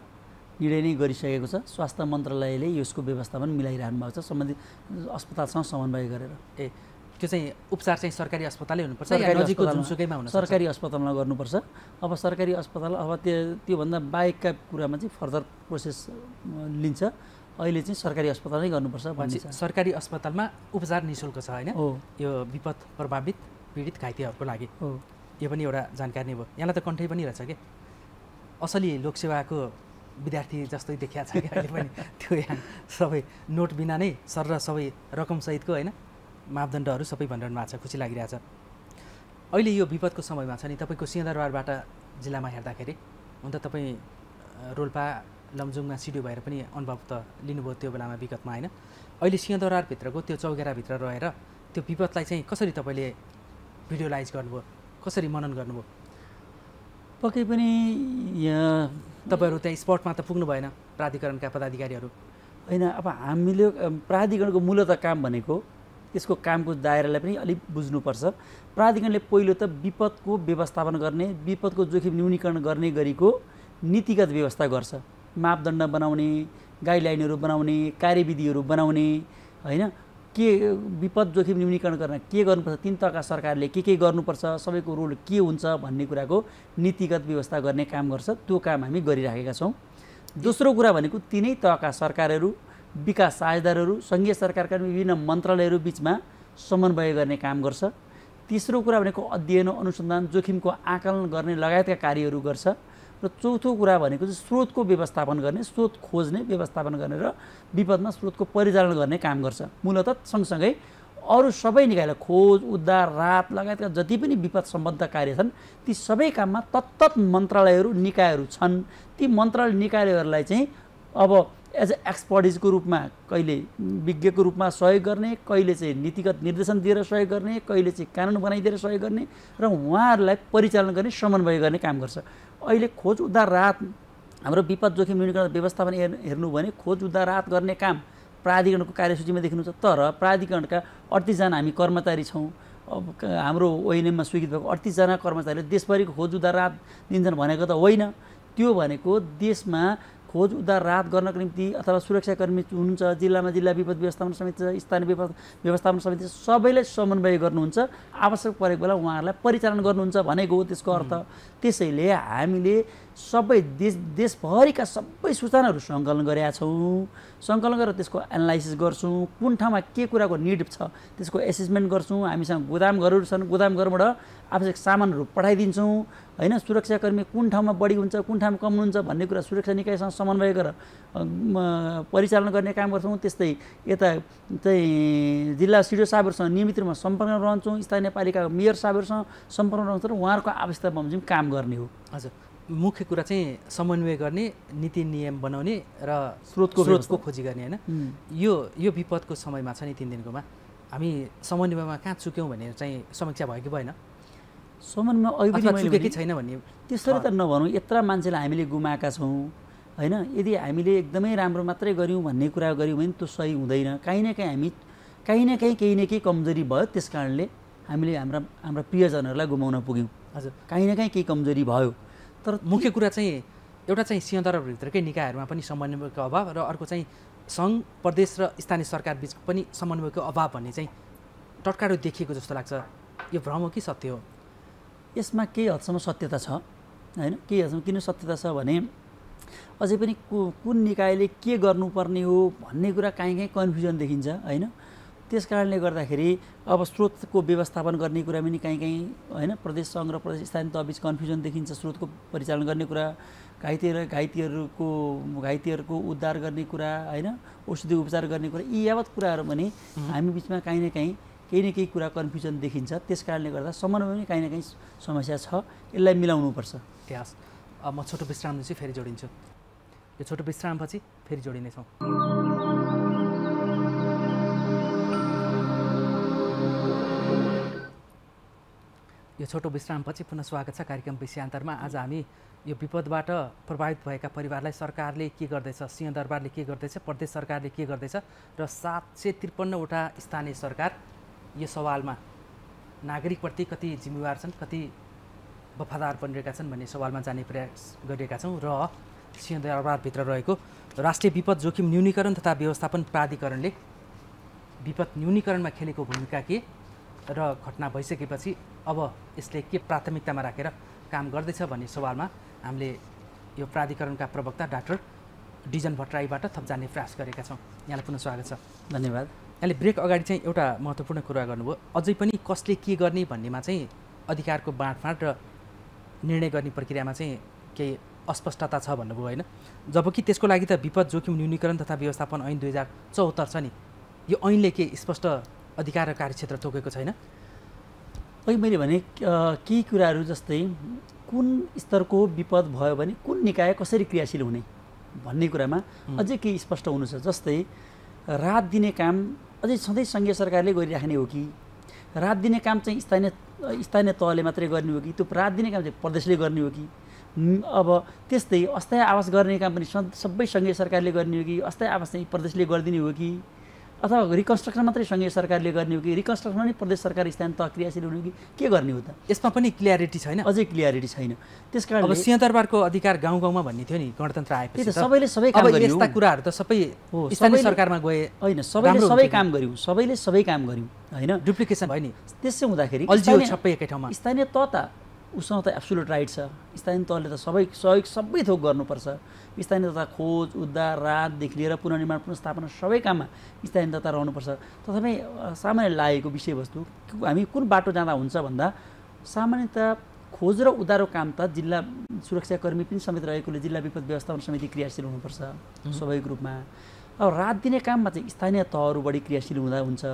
निर्णय नै गरिसकेको छ स्वास्थ्य मन्त्रालयले यसको व्यवस्थापन मिलाइरहनु भएको छ सम्बन्धित अस्पतालसँग समन्वय गरेर ए त्यो चाहिँ उपचार चाहिँ सरकारी अस्पतालै हुनुपर्छ नजिकको जुनसुकैमा हुन सरकारी अस्पतालमा गर्नुपर्छ अब सरकारी अस्पताल अब त्यो भन्दा बाहेकका कुरामा चाहिँ फर्दर प्रोसेस लिन्छ अहिले चाहिँ सरकारी अस्पतालमै गर्नुपर्छ भन्छ सरकारी अस्पतालमा उपचार निःशुल्क छ हैन यो विपद प्रभावित पीडित घाइतेहरुको लागि हो यो पनि एउटा जानकारी नै भयो यहाँलाई त कन्ठै पनि रहेछ के असली लोकसेवाको विद्यार्थी जस्तै देखिया छ के अहिले पनि त्यो यहाँ सबै नोट बिना नै सर र सबै रकम सहितको हैन मापदण्डहरु सबै भनिरहनु भएको छ खुसी लागिरहेछ अहिले यो विपदको समयमा छ नि तपाईको सिंहदरबारबाट जिल्लामा हेर्दाखेरि हुन त तपाई रोल्पा लमजुङमा सिडिओ भएर पनि अनुभव त लिनुभयो त्यो बेलामा विगतमा हैन अहिले सिंहदरबार भित्रको त्यो चौघेरा भित्र रहेर त्यो विपदलाई चाहिँ कसरी तपाईले भिडियोलाइज गर्नुभयो कसरी मनन गर्नुभयो पक्कै पनि यहाँ तपाईहरु त्यही स्पटमा त पुग्नु भएन प्राधिकरणका पदाधिकारीहरु हैन अब हामीले प्राधिकरणको मूलत काम भनेको त्यसको कामको दायरालाई पनि अलि बुझ्नुपर्छ प्राधिकरणले पहिलो त विपदको व्यवस्थापन गर्ने विपदको जोखिम न्यूनीकरण गर्ने गरेको नीतिगत व्यवस्था गर्छ मापदण्ड बनाउने गाइडलाइनहरु बनाउने कार्यविधिहरु बनाउने हैन के विपद जोखिम न्यूनीकरण गर्न के गर्नुपर्छ तीन तहका सरकारले के के गर्नुपर्छ सबैको रोल के हुन्छ भन्ने कुराको नीतिगत व्यवस्था गर्ने काम गर्छ त्यो काम हामी गरिराखेका छौं दोस्रो कुरा भनेको तीनै तहका सरकारहरु विकास साझेदारहरू संघीय सरकारका विभिन्न मन्त्रालयहरू बीचमा समन्वय गर्ने काम गर्छ तेस्रो कुरा भनेको अध्ययन अनुसन्धान जोखिमको आकलन गर्ने लगायतका कार्यहरू गर्छ र चौथो कुरा भनेको चाहिँ स्रोतको व्यवस्थापन गर्ने, स्रोत खोज्ने, व्यवस्थापन गर्ने र विपदमा स्रोतको परिचालन गर्ने काम गर्छ। मूलतः सँगसँगै अरु सबै निकायले खोज, उद्धार, राहत लगायतका जति पनि विपद सम्बद्ध कार्य छन् ती सबै काममा तत्तत मन्त्रालयहरू, निकायहरू छन्। ती मन्त्रालय निकायहरूलाई चाहिँ अब एज एक्सपर्टिजको रूपमा कहिले विज्ञको रूपमा सहयोग गर्ने, कहिले चाहिँ नीतिगत निर्देशन दिएर सहयोग गर्ने, कहिले चाहिँ कानुन बनाइदिएर सहयोग गर्ने र उहाँहरूलाई परिचालन गर्ने, समन्वय गर्ने काम गर्छ। अहिले खोज, उद्धार, राहत हाम्रो विपद जोखिम न्यूनीकरण व्यवस्थापन हेर्नु भने खोज, उद्धार, राहत गर्ने काम प्राधिकरणको कार्यसूचीमा देख्नुहुन्छ। तर प्राधिकरणका अडतीस जना हामी कर्मचारी छौं। हाम्रो ओएनएममा स्वीकृत भएको अडतीस जना कर्मचारीले देशभरिको खोज, उद्धार, राहत दिन्छन् भनेको त होइन। त्यो भनेको देशमा खोज, उद्धार, राहत गर्नको निम्ति अथवा सुरक्षाकर्मी हुनुहुन्छ, जिल्लामा जिल्ला विपद व्यवस्थापन समिति, स्थानीय विपद व्यवस्थापन समिति सबैले समन्वय गर्नुहुन्छ, आवश्यक परेको बेला उहाँहरूलाई परिचालन गर्नुहुन्छ भनेको हो त्यसको अर्थ। त्यसैले हामीले सबै देश देशभरिका सबै सूचनाहरू सङ्कलन गरेका छौँ। सङ्कलन गरेर त्यसको एनालाइसिस गर्छौँ, कुन ठाउँमा के कुराको निड छ त्यसको एसेसमेन्ट गर्छौँ। हामीसँग गोदामघरहरू छन्, गोदामघरबाट आवश्यक सामानहरू पठाइदिन्छौँ हैन। सुरक्षाकर्मी कुन ठाउँमा बढी हुन्छ, कुन ठाउँमा कम हुन्छ भन्ने कुरा सुरक्षा निकायसँग समन्वय गरेर परिचालन गर्ने काम गर्छौँ। त्यस्तै यता चाहिँ जिल्ला सिडिओ साहबहरूसँग नियमित रूपमा सम्पर्कमा रहन्छौँ, स्थानीय पालिकाको मेयर साहबहरूसँग सम्पर्कमा रहन्छौँ र उहाँहरूको आवश्यकता बमोजिम काम गर्ने हो। हजुर, मुख्य कुरा चाहिँ समन्वय गर्ने, नीति नियम बनाउने र स्रोतको स्रोतको खोजी गर्ने हैन। यो यो विपदको समयमा छ नि तीन दिनकोमा हामी समन्वयमा कहाँ चुक्यौँ भनेर चाहिँ समीक्षा भयो कि भएन? समन्वयमा अघि चुकेकै छैन भन्ने त्यसरी त नभनौँ। यत्र मान्छेलाई हामीले गुमाएका छौँ हैन। यदि हामीले एकदमै राम्रो मात्रै गर्यौँ भन्ने कुरा गर्यौँ भने त्यो सही हुँदैन। काहीँ न काहीँ हामी काहीँ न काहीँ केही न केही कमजोरी भयो, त्यस कारणले हामीले हाम्रा हाम्रा प्रियजनहरूलाई गुमाउन पुग्यौँ। हजुर, काहीँ न काहीँ केही कमजोरी भयो। तर मुख्य कुरा चाहिँ एउटा चाहिँ सीमान्तरभित्रकै निकायहरूमा पनि समन्वयको अभाव र अर्को चाहिँ सङ्घ, प्रदेश र स्थानीय सरकार बीच पनि समन्वयको अभाव भन्ने चाहिँ टटकाडो देखिएको जस्तो लाग्छ। यो भ्रम हो कि सत्य हो? यसमा केही हदसम्म सत्यता छ हैन। केही हदसम्म किन सत्यता छ भने अझै पनि कुन निकायले के गर्नुपर्ने हो भन्ने कुरा काहीँ काहीँ कन्फ्युजन देखिन्छ हैन। त्यस कारणले गर्दाखेरि अब स्रोतको व्यवस्थापन गर्ने कुरा पनि काहीँ काहीँ हैन प्रदेश, सङ्घ र प्रदेश स्थानीय तहबीच कन्फ्युजन देखिन्छ। स्रोतको परिचालन गर्ने कुरा, घाइते घाइतेहरूको घाइतेहरूको उद्धार गर्ने कुरा हैन, औषधि उपचार गर्ने कुरा, यी यावत कुराहरू भने हामी बिचमा काहीँ न काहीँ केही न केही कुरा कन्फ्युजन देखिन्छ। त्यस कारणले गर्दा समन्वय पनि काहीँ न काहीँ समस्या छ, यसलाई मिलाउनुपर्छ। त्यस म छोटो विश्राम लिन्छु, फेरि जोडिन्छु। यो छोटो विश्रामपछि फेरि जोडिनेछौँ। यो छोटो विश्रामपछि पुनः स्वागत छ कार्यक्रम विषयान्तरमा। आज हामी यो विपदबाट प्रभावित भएका परिवारलाई सरकारले के गर्दैछ, सिंहदरबारले के गर्दैछ, प्रदेश सरकारले के गर्दैछ र सात सय त्रिपन्नवटा स्थानीय सरकार यो सवालमा नागरिकप्रति कति जिम्मेवार छन्, कति वफादार बनिरहेका छन् भन्ने सवालमा जाने प्रयास गरिरहेका छौँ। र सिंहदरबारभित्र रहेको राष्ट्रिय विपद जोखिम न्यूनीकरण तथा व्यवस्थापन प्राधिकरणले विपद न्यूनीकरणमा खेलेको भूमिका के र घटना भइसकेपछि अब यसले के प्राथमिकतामा राखेर काम गर्दैछ भन्ने सवालमा हामीले यो प्राधिकरणका प्रवक्ता डाक्टर डिजन भट्टराईबाट थप जान्ने प्रयास गरेका छौँ। यहाँलाई पुनः स्वागत छ, धन्यवाद। यहाँले ब्रेक अगाडि चाहिँ एउटा महत्त्वपूर्ण कुरा गर्नुभयो, अझै पनि कसले के गर्ने भन्नेमा चाहिँ अधिकारको बाँडफाँड र निर्णय गर्ने प्रक्रियामा चाहिँ केही अस्पष्टता छ भन्नुभयो होइन। जबकि त्यसको लागि त विपद जोखिम न्यूनीकरण तथा व्यवस्थापन ऐन दुई हजार चौहत्तर छ नि, यो ऐनले केही स्पष्ट अधिकार र कार्यक्षेत्र तोकेको छैन। अघि मैले भने केही कुराहरू जस्तै कुन स्तरको विपद भयो भने कुन निकाय कसरी क्रियाशील हुने भन्ने कुरामा अझै केही स्पष्ट हुनुपर्छ। जस्तै राहत दिने काम अझै सधैँ सङ्घीय सरकारले गरिराख्ने हो कि राहत दिने काम चाहिँ स्थानीय स्थानीय तहले मात्रै गर्ने हो कि त्यो राहत दिने काम चाहिँ प्रदेशले गर्ने हो कि, अब त्यस्तै अस्थायी आवास गर्ने काम पनि सबै सङ्घीय सरकारले गर्ने हो कि अस्थायी आवास चाहिँ प्रदेशले गरिदिने हो कि, अथवा रिकन्स्ट्रक्सन मात्रै सङ्घीय सरकारले गर्ने हो कि रिकन्स्ट्रक्सनमा नै प्रदेश सरकार स्थानीय तह क्रियाशील हुने हो कि, के गर्ने हो त? यसमा पनि क्लियरिटी छैन, अझै क्लियरिटी छैन। त्यस कारण अब सिंहदरबारको अधिकार गाउँ गाउँमा भन्ने थियो नि गणतन्त्र आएपछि, सबैले सबै काम गर्यो। अब यस्ता कुराहरू त सबै स्थानीय सरकारमा गए हैन, सबैले सबै काम गर्यो, सबैले सबै काम गर्यो हैन, डुप्लिकेसन भयो नि। त्यसै हुँदाखेरि अल्झियो छप्पै एकै ठाउँमा। स्थानीय तह त उसँग त एब्सोल्युट राइट छ, स्थानीय तहले त सबै सहयोग सबै थोक गर्नुपर्छ। स्थानीय तथा खोज, उद्धार, राहतदेखि लिएर पुनर्निर्माण, पुनर्स्थापना सबै काममा स्थानीय तथा रहनुपर्छ। तथापि सामान्य लागेको विषयवस्तु हामी कुन बाटो जाँदा हुन्छ भन्दा सामान्यतया खोज र उदारो काम त जिल्ला सुरक्षाकर्मी पनि समेत रहेकोले जिल्ला विपद व्यवस्थापन समिति क्रियाशील हुनुपर्छ स्वाभाविक रूपमा। अब रात दिने काममा चाहिँ स्थानीय तहहरु बढी क्रियाशील हुँदा हुन्छ,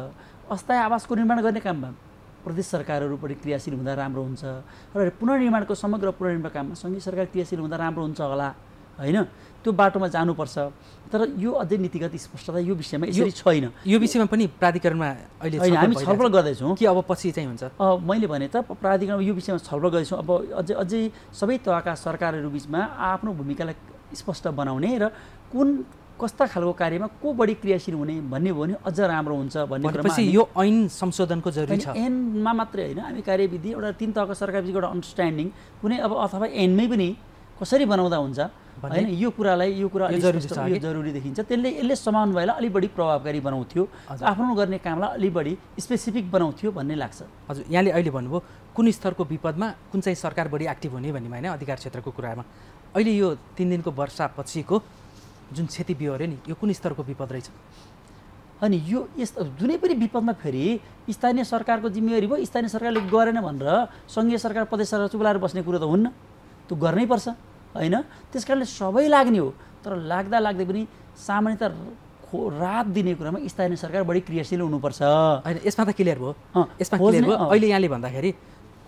अस्थायी आवासको निर्माण गर्ने काममा प्रदेश सरकारहरु बढी क्रियाशील हुँदा राम्रो हुन्छ र पुनर्निर्माणको समग्र पुनर्निर्माण काममा संघीय सरकार क्रियाशील हुँदा राम्रो हुन्छ होला हैन। त्यो बाटोमा जानुपर्छ तर यो अझै नीतिगत स्पष्टता यो विषयमा यसरी छैन। यो विषयमा पनि प्राधिकरणमा अहिले हामी छलफल गर्दै छौं कि अब पछि चाहिँ हुन्छ। मैले भने त प्राधिकरणमा यो विषयमा छलफल गर्दै छौं। अब अझै अझै सबै तहका सरकारहरु बीचमा आफ्नो भूमिकालाई स्पष्ट बनाउने र कुन कस्ता खालको कार्यमा को बढी क्रियाशील हुने भन्ने हो भने अझ राम्रो हुन्छ भन्ने क्रममा पछि यो ऐन संशोधनको जरुरी छ। ऐनमा मात्रै हैन, हामी कार्यविधि एउटा तीन तहका सरकारबीचको एउटा अन्डरस्ट्यान्डिङ कुनै अब अथवा ऐनमै पनि कसरी बनाउँदा हुन्छ हैन यो कुरालाई यो कुरा यो जरुरी देखिन्छ। त्यसले यसले समन्वयलाई अलि बढी प्रभावकारी बनाउँथ्यो, आफ्नो गर्ने कामलाई अलि बढी स्पेसिफिक बनाउँथ्यो भन्ने लाग्छ। हजुर, यहाँले अहिले भन्नुभयो कुन स्तरको विपदमा कुन चाहिँ सरकार बढी एक्टिभ हुने भन्नेमा हैन अधिकार क्षेत्रको कुरामा। अहिले यो तीन दिनको वर्षापछिको जुन क्षति बियो अरे नि यो कुन स्तरको विपद रहेछ? अनि यो यस जुनै पनि विपदमा फेरि स्थानीय सरकारको जिम्मेवारी भयो, स्थानीय सरकारले गरेन भनेर संघीय सरकार प्रदेश सरकार चुप्लाएर बस्ने कुरो त हुन्न, त्यो गर्नैपर्छ हैन। त्यसकारणले सबै लाग्ने हो तर लाग्दा लाग्दै पनि सामान्यत रात दिने कुरामा स्थानीय सरकार बढी क्रियाशील हुनुपर्छ हैन। यसमा त क्लियर भयो, यसमा क्लियर भयो। अहिले यहाँले भन्दाखेरि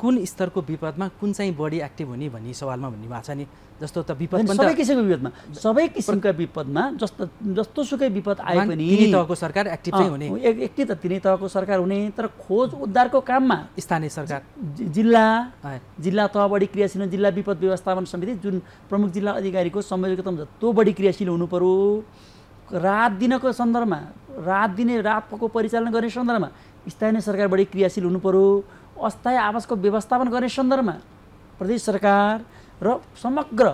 कुन स्तरको विपदमा कुन चाहिँ बढी एक्टिभ हुने भन्ने सवालमा भन्ने भएको छ नि। जस्तो त विपद सबै किसिमको विपदमा सबै किसिमका विपदमा जस्तो जस्तो सुकै विपद आए पनि तिनै तहको सरकार एक्टिभ चाहिँ हुने, एकटै त तिनै तहको सरकार हुने तर खोज उद्धारको काममा स्थानीय सरकार जिल्ला जिल्ला तह बढी क्रियाशील, जिल्ला विपद व्यवस्थापन समिति जुन प्रमुख जिल्ला अधिकारीको संयोजकत्वमा जस्तो बढी क्रियाशील हुनु पर्यो। रात दिनको सन्दर्भमा रात दिने रातको परिचालन गर्ने सन्दर्भमा स्थानीय सरकार बढी क्रियाशील हुनु पर्यो। अस्थायी आवासको व्यवस्थापन गर्ने सन्दर्भमा प्रदेश सरकार र समग्र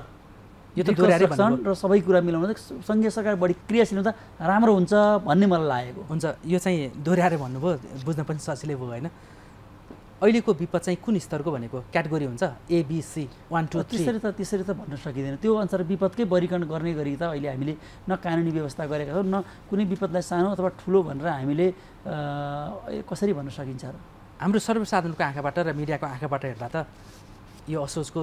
यो त दोहोर्याउन र सबै कुरा मिलाउन संघीय सरकार बढी क्रियाशील हुँदा राम्रो हुन्छ भन्ने मलाई लागेको हुन्छ। यो चाहिँ दोहोर्याएर भन्नुभयो, बुझ्न पनि सजिलै भयो हैन। अहिलेको विपद चाहिँ कुन स्तरको भनेको क्याटेगोरी हुन्छ ए बी सी एक दुई तीन। त्यसरी त त्यसरी त भन्न सकिदैन, त्यो अनुसार विपदकै वर्गीकरण गर्ने गरी त अहिले हामीले न कानुनी व्यवस्था गरेका छौँ न कुनै विपदलाई सानो अथवा ठुलो भनेर हामीले कसरी भन्न सकिन्छ र। हाम्रो सर्वसाधारणको आँखाबाट र मिडियाको आँखाबाट हेर्दा त यो असोजको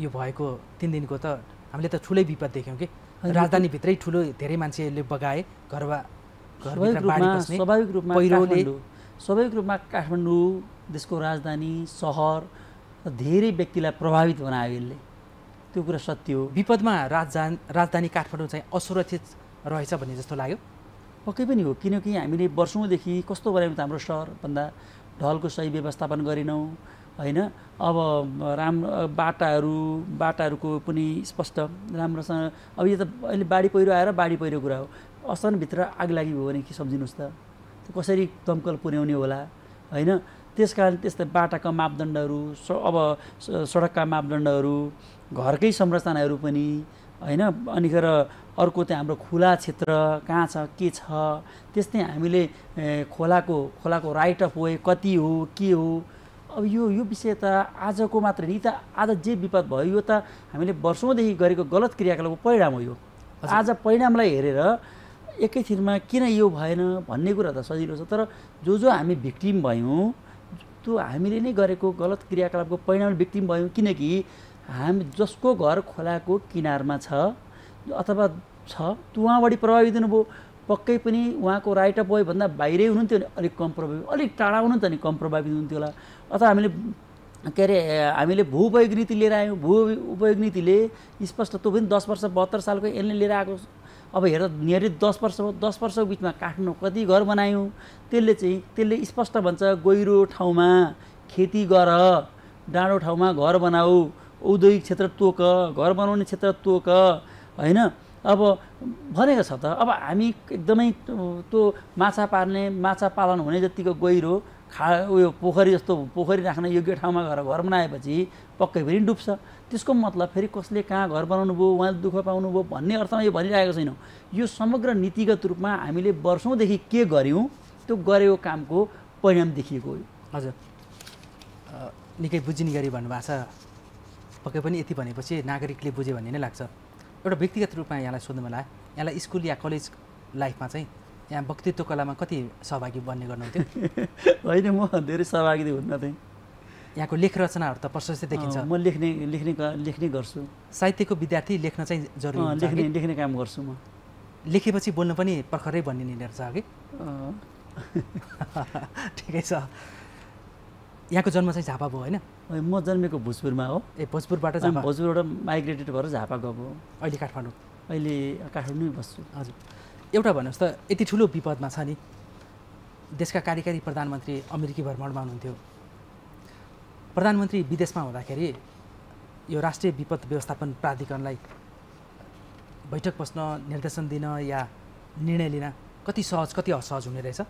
यो भएको तीन दिनको त हामीले त ठुलै विपद देख्यौँ कि राजधानीभित्रै ठुलो धेरै मान्छेले बगाए, घरमा घरभित्र बाढी पस्ने, स्वाभाविक रूपमा पहिरोले स्वाभाविक रूपमा काठमाडौँ देशको राजधानी सहर धेरै व्यक्तिलाई प्रभावित बनायो यसले, त्यो कुरा सत्य हो। विपदमा राजधान राजधानी काठमाडौँ चाहिँ असुरक्षित रहेछ भन्ने जस्तो लाग्यो? पक्कै पनि हो, किनकि हामीले वर्षौँदेखि कस्तो बनायौँ त हाम्रो सहर भन्दा ढलको सही व्यवस्थापन गरेनौँ हैन। अब राम्रो बाटाहरू बाटाहरूको पनि स्पष्ट राम्रोसँग अब यो त अहिले बाढी पहिरो आएर बाढी पहिरो कुरा हो, असनभित्र आग लागि भयो भने के सम्झिनुहोस् त, त्यो कसरी दमकल पुर्याउने होला हैन। त्यसकारण त्यस्तै बाटाका मापदण्डहरू अब सडकका मापदण्डहरू घरकै संरचनाहरू पनि हैन। अनिखेर अर्को चाहिँ हाम्रो खुला क्षेत्र कहाँ छ के छ, त्यस्तै हामीले खोलाको खोलाको राइट अफ वे कति हो के हो। अब यो यो विषय त आजको मात्र नि, त आज जे विपद भयो यो त हामीले वर्षौँदेखि गरेको गलत क्रियाकलापको परिणाम हो यो। आज परिणामलाई हेरेर एकैछिनमा किन यो भएन भन्ने कुरा त सजिलो छ तर जो जो हामी भिक्टिम भयौँ त्यो हामीले नै गरेको गलत क्रियाकलापको परिणामले भिक्टिम भयौँ। किनकि हामी जसको घर खोलाको किनारमा छ अथवा छ त्यो उहाँबाट प्रभावित हुनुभयो, पक्कै पनि उहाँको राइट अफ वे भन्दा बाहिरै हुनुहुन्थ्यो भने अलिक कम प्रभावित, अलिक टाढा हुनुहुन्थ्यो भने कम प्रभावित हुनुहुन्थ्यो होला। अथवा हामीले के अरे हामीले भू उपयोग नीति लिएर आयौँ, भू उपयोग नीतिले स्पष्ट त्यो पनि दस वर्ष बहत्तर सालको एनले लिएर आएको। अब हेर नियरली दस वर्ष दस वर्षको बिचमा काठमाडौँ कति घर बनायौँ, त्यसले चाहिँ त्यसले स्पष्ट भन्छ गहिरो ठाउँमा खेती गर, डाँडो ठाउँमा घर बनाऊ, औद्योगिक क्षेत्र तोक, घर बनाउने क्षेत्र तोक हैन। अब भनेको छ त अब हामी एकदमै त्यो माछा पार्ने माछा पालन हुने जतिको गहिरो खा उयो पोखरी जस्तो पोखरी राख्न योग्य ठाउँमा गएर घर बनाएपछि पक्कै पनि डुब्छ। त्यसको मतलब फेरि कसले कहाँ घर बनाउनु भयो, उहाँले दुःख पाउनु भयो भन्ने अर्थमा यो भनिरहेको छैनौँ। यो समग्र नीतिगत रूपमा हामीले वर्षौँदेखि के गऱ्यौँ त्यो गरेको कामको परिणाम देखिएको हो। हजुर, निकै बुझिने गरी भन्नुभएको छ, पक्कै पनि यति भनेपछि नागरिकले बुझ्यो भन्ने नै लाग्छ। एउटा व्यक्तिगत रूपमा यहाँलाई सोध्नु मन लाग्यो, यहाँलाई स्कुल या कलेज लाइफमा चाहिँ यहाँ वक्तित्व कलामा कति सहभागी बन्ने गर्नुहुन्थ्यो? होइन, म धेरै सहभागी हुन्न थिएँ यहाँको लेख रचनाहरू त प्रशस्त देखिन्छ। म लेख्ने लेख्ने लेख्ने गर्छु। साहित्यको विद्यार्थी लेख्न चाहिँ जरुरी हुन्छ। लेख्ने लेख्ने काम गर्छु म। लेखेपछि बोल्नु पनि प्रखरै भन्ने निर्णय छ कि? ठिकै छ। यहाँको जन्म चाहिँ झापा भयो हैन? म जन्मेको भोजपुरमा हो। ए भोजपुरबाट झापा। भोजपुरबाट माइग्रेटेड भएर झापा गएको। अहिले काठमाडौँ। अहिले काठमाडौँमै बस्छु। हजुर। एउटा भन्नुस् त यति ठुलो विपदमा छ नि। देशका कार्यकारी प्रधानमन्त्री अमेरिकी भ्रमणमा हुनुहुन्थ्यो। प्रधानमन्त्री विदेशमा हुँदाखेरि यो राष्ट्रिय विपद व्यवस्थापन प्राधिकरणलाई बैठक बस्न निर्देशन दिन या निर्णय लिन कति सहज कति असहज हुने रहेछ?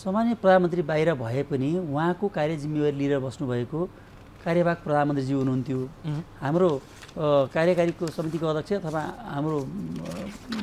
सामान्य प्रधानमन्त्री बाहिर भए पनि उहाँको कार्य जिम्मेवारी लिएर बस्नुभएको कार्यवाहक प्रधानमन्त्रीजी हुनुहुन्थ्यो। हाम्रो कार्यकारीको समितिको अध्यक्ष अथवा हाम्रो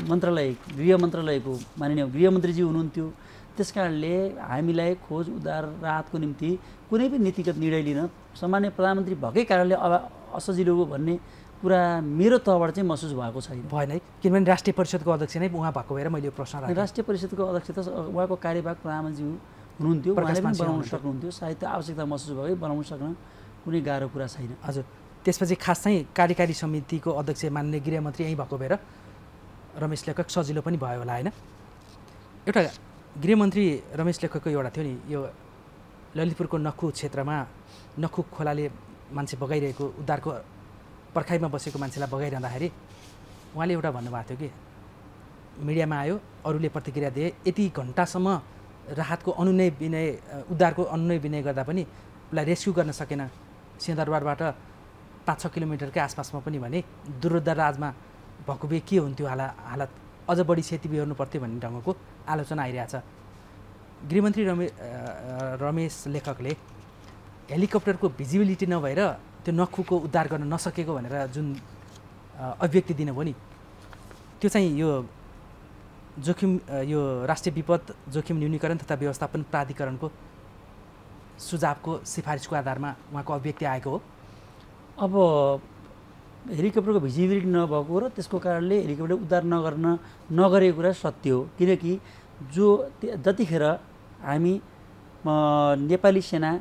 मन्त्रालय गृह मन्त्रालयको माननीय गृहमन्त्रीजी हुनुहुन्थ्यो। त्यसकारणले हामीलाई खोज उद्धार राहतको निम्ति कुनै पनि नीतिगत निर्णय लिन सामान्य प्रधानमन्त्री भएकै कारणले अब असजिलो हो भन्ने कुरा मेरो तहबाट चाहिँ महसुस भएको छैन। भएन है, किनभने राष्ट्रिय परिषदको अध्यक्ष नै उहाँ भएको भएर मैले यो प्रश्न राखेँ। राष्ट्रिय परिषदको अध्यक्ष त उहाँको कार्यवाहक प्रधानमन्त्री हुनुहुन्थ्यो, उहाँले पनि बनाउन सक्नुहुन्थ्यो। साहित्य आवश्यकता महसुस भए बनाउन सक्न कुनै गाह्रो कुरा छैन। हजुर, त्यसपछि खास चाहिँ कार्यकारी समितिको अध्यक्ष मान्ने गृहमन्त्री यहीँ भएको भएर रमेश लेखक सजिलो पनि भयो होला होइन? एउटा गृहमन्त्री रमेश लेखकको एउटा थियो नि, यो ललितपुरको नखु क्षेत्रमा नखु खोलाले मान्छे बगाइरहेको उद्धारको पर्खाइमा बसेको मान्छेलाई बगाइरहँदाखेरि उहाँले एउटा भन्नुभएको थियो कि मिडियामा आयो, अरूले प्रतिक्रिया दिए, यति घन्टासम्म राहतको अनुनय विनय उद्धारको अनुनय विनय गर्दा पनि उसलाई रेस्क्यु गर्न सकेन। सिंहदरबारबाट पाँच छ किलोमिटरकै आसपासमा पनि भने दुर्द्धार राजमा भएको भए के हुन्थ्यो हाला हालत अझ बढी क्षति बिहोर्नु पर्थ्यो भन्ने ढङ्गको आलोचना आइरहेछ। गृहमन्त्री रमे रमेश लेखकले हेलिकप्टरको भिजिबिलिटी नभएर त्यो नखुको उद्धार गर्न नसकेको भनेर जुन अभिव्यक्ति दिनुभयो नि, त्यो चाहिँ यो जोखिम यो राष्ट्रिय विपद जोखिम न्यूनीकरण तथा व्यवस्थापन प्राधिकरणको सुझावको सिफारिसको आधारमा उहाँको अभिव्यक्ति आएको हो। अब हेलिकप्टरको भिजिबिलिटी नभएको र त्यसको कारणले हेलिकप्टर उद्धार नगर्न नगरेको कुरा सत्य हो, किनकि जो जतिखेर हामी नेपाली सेना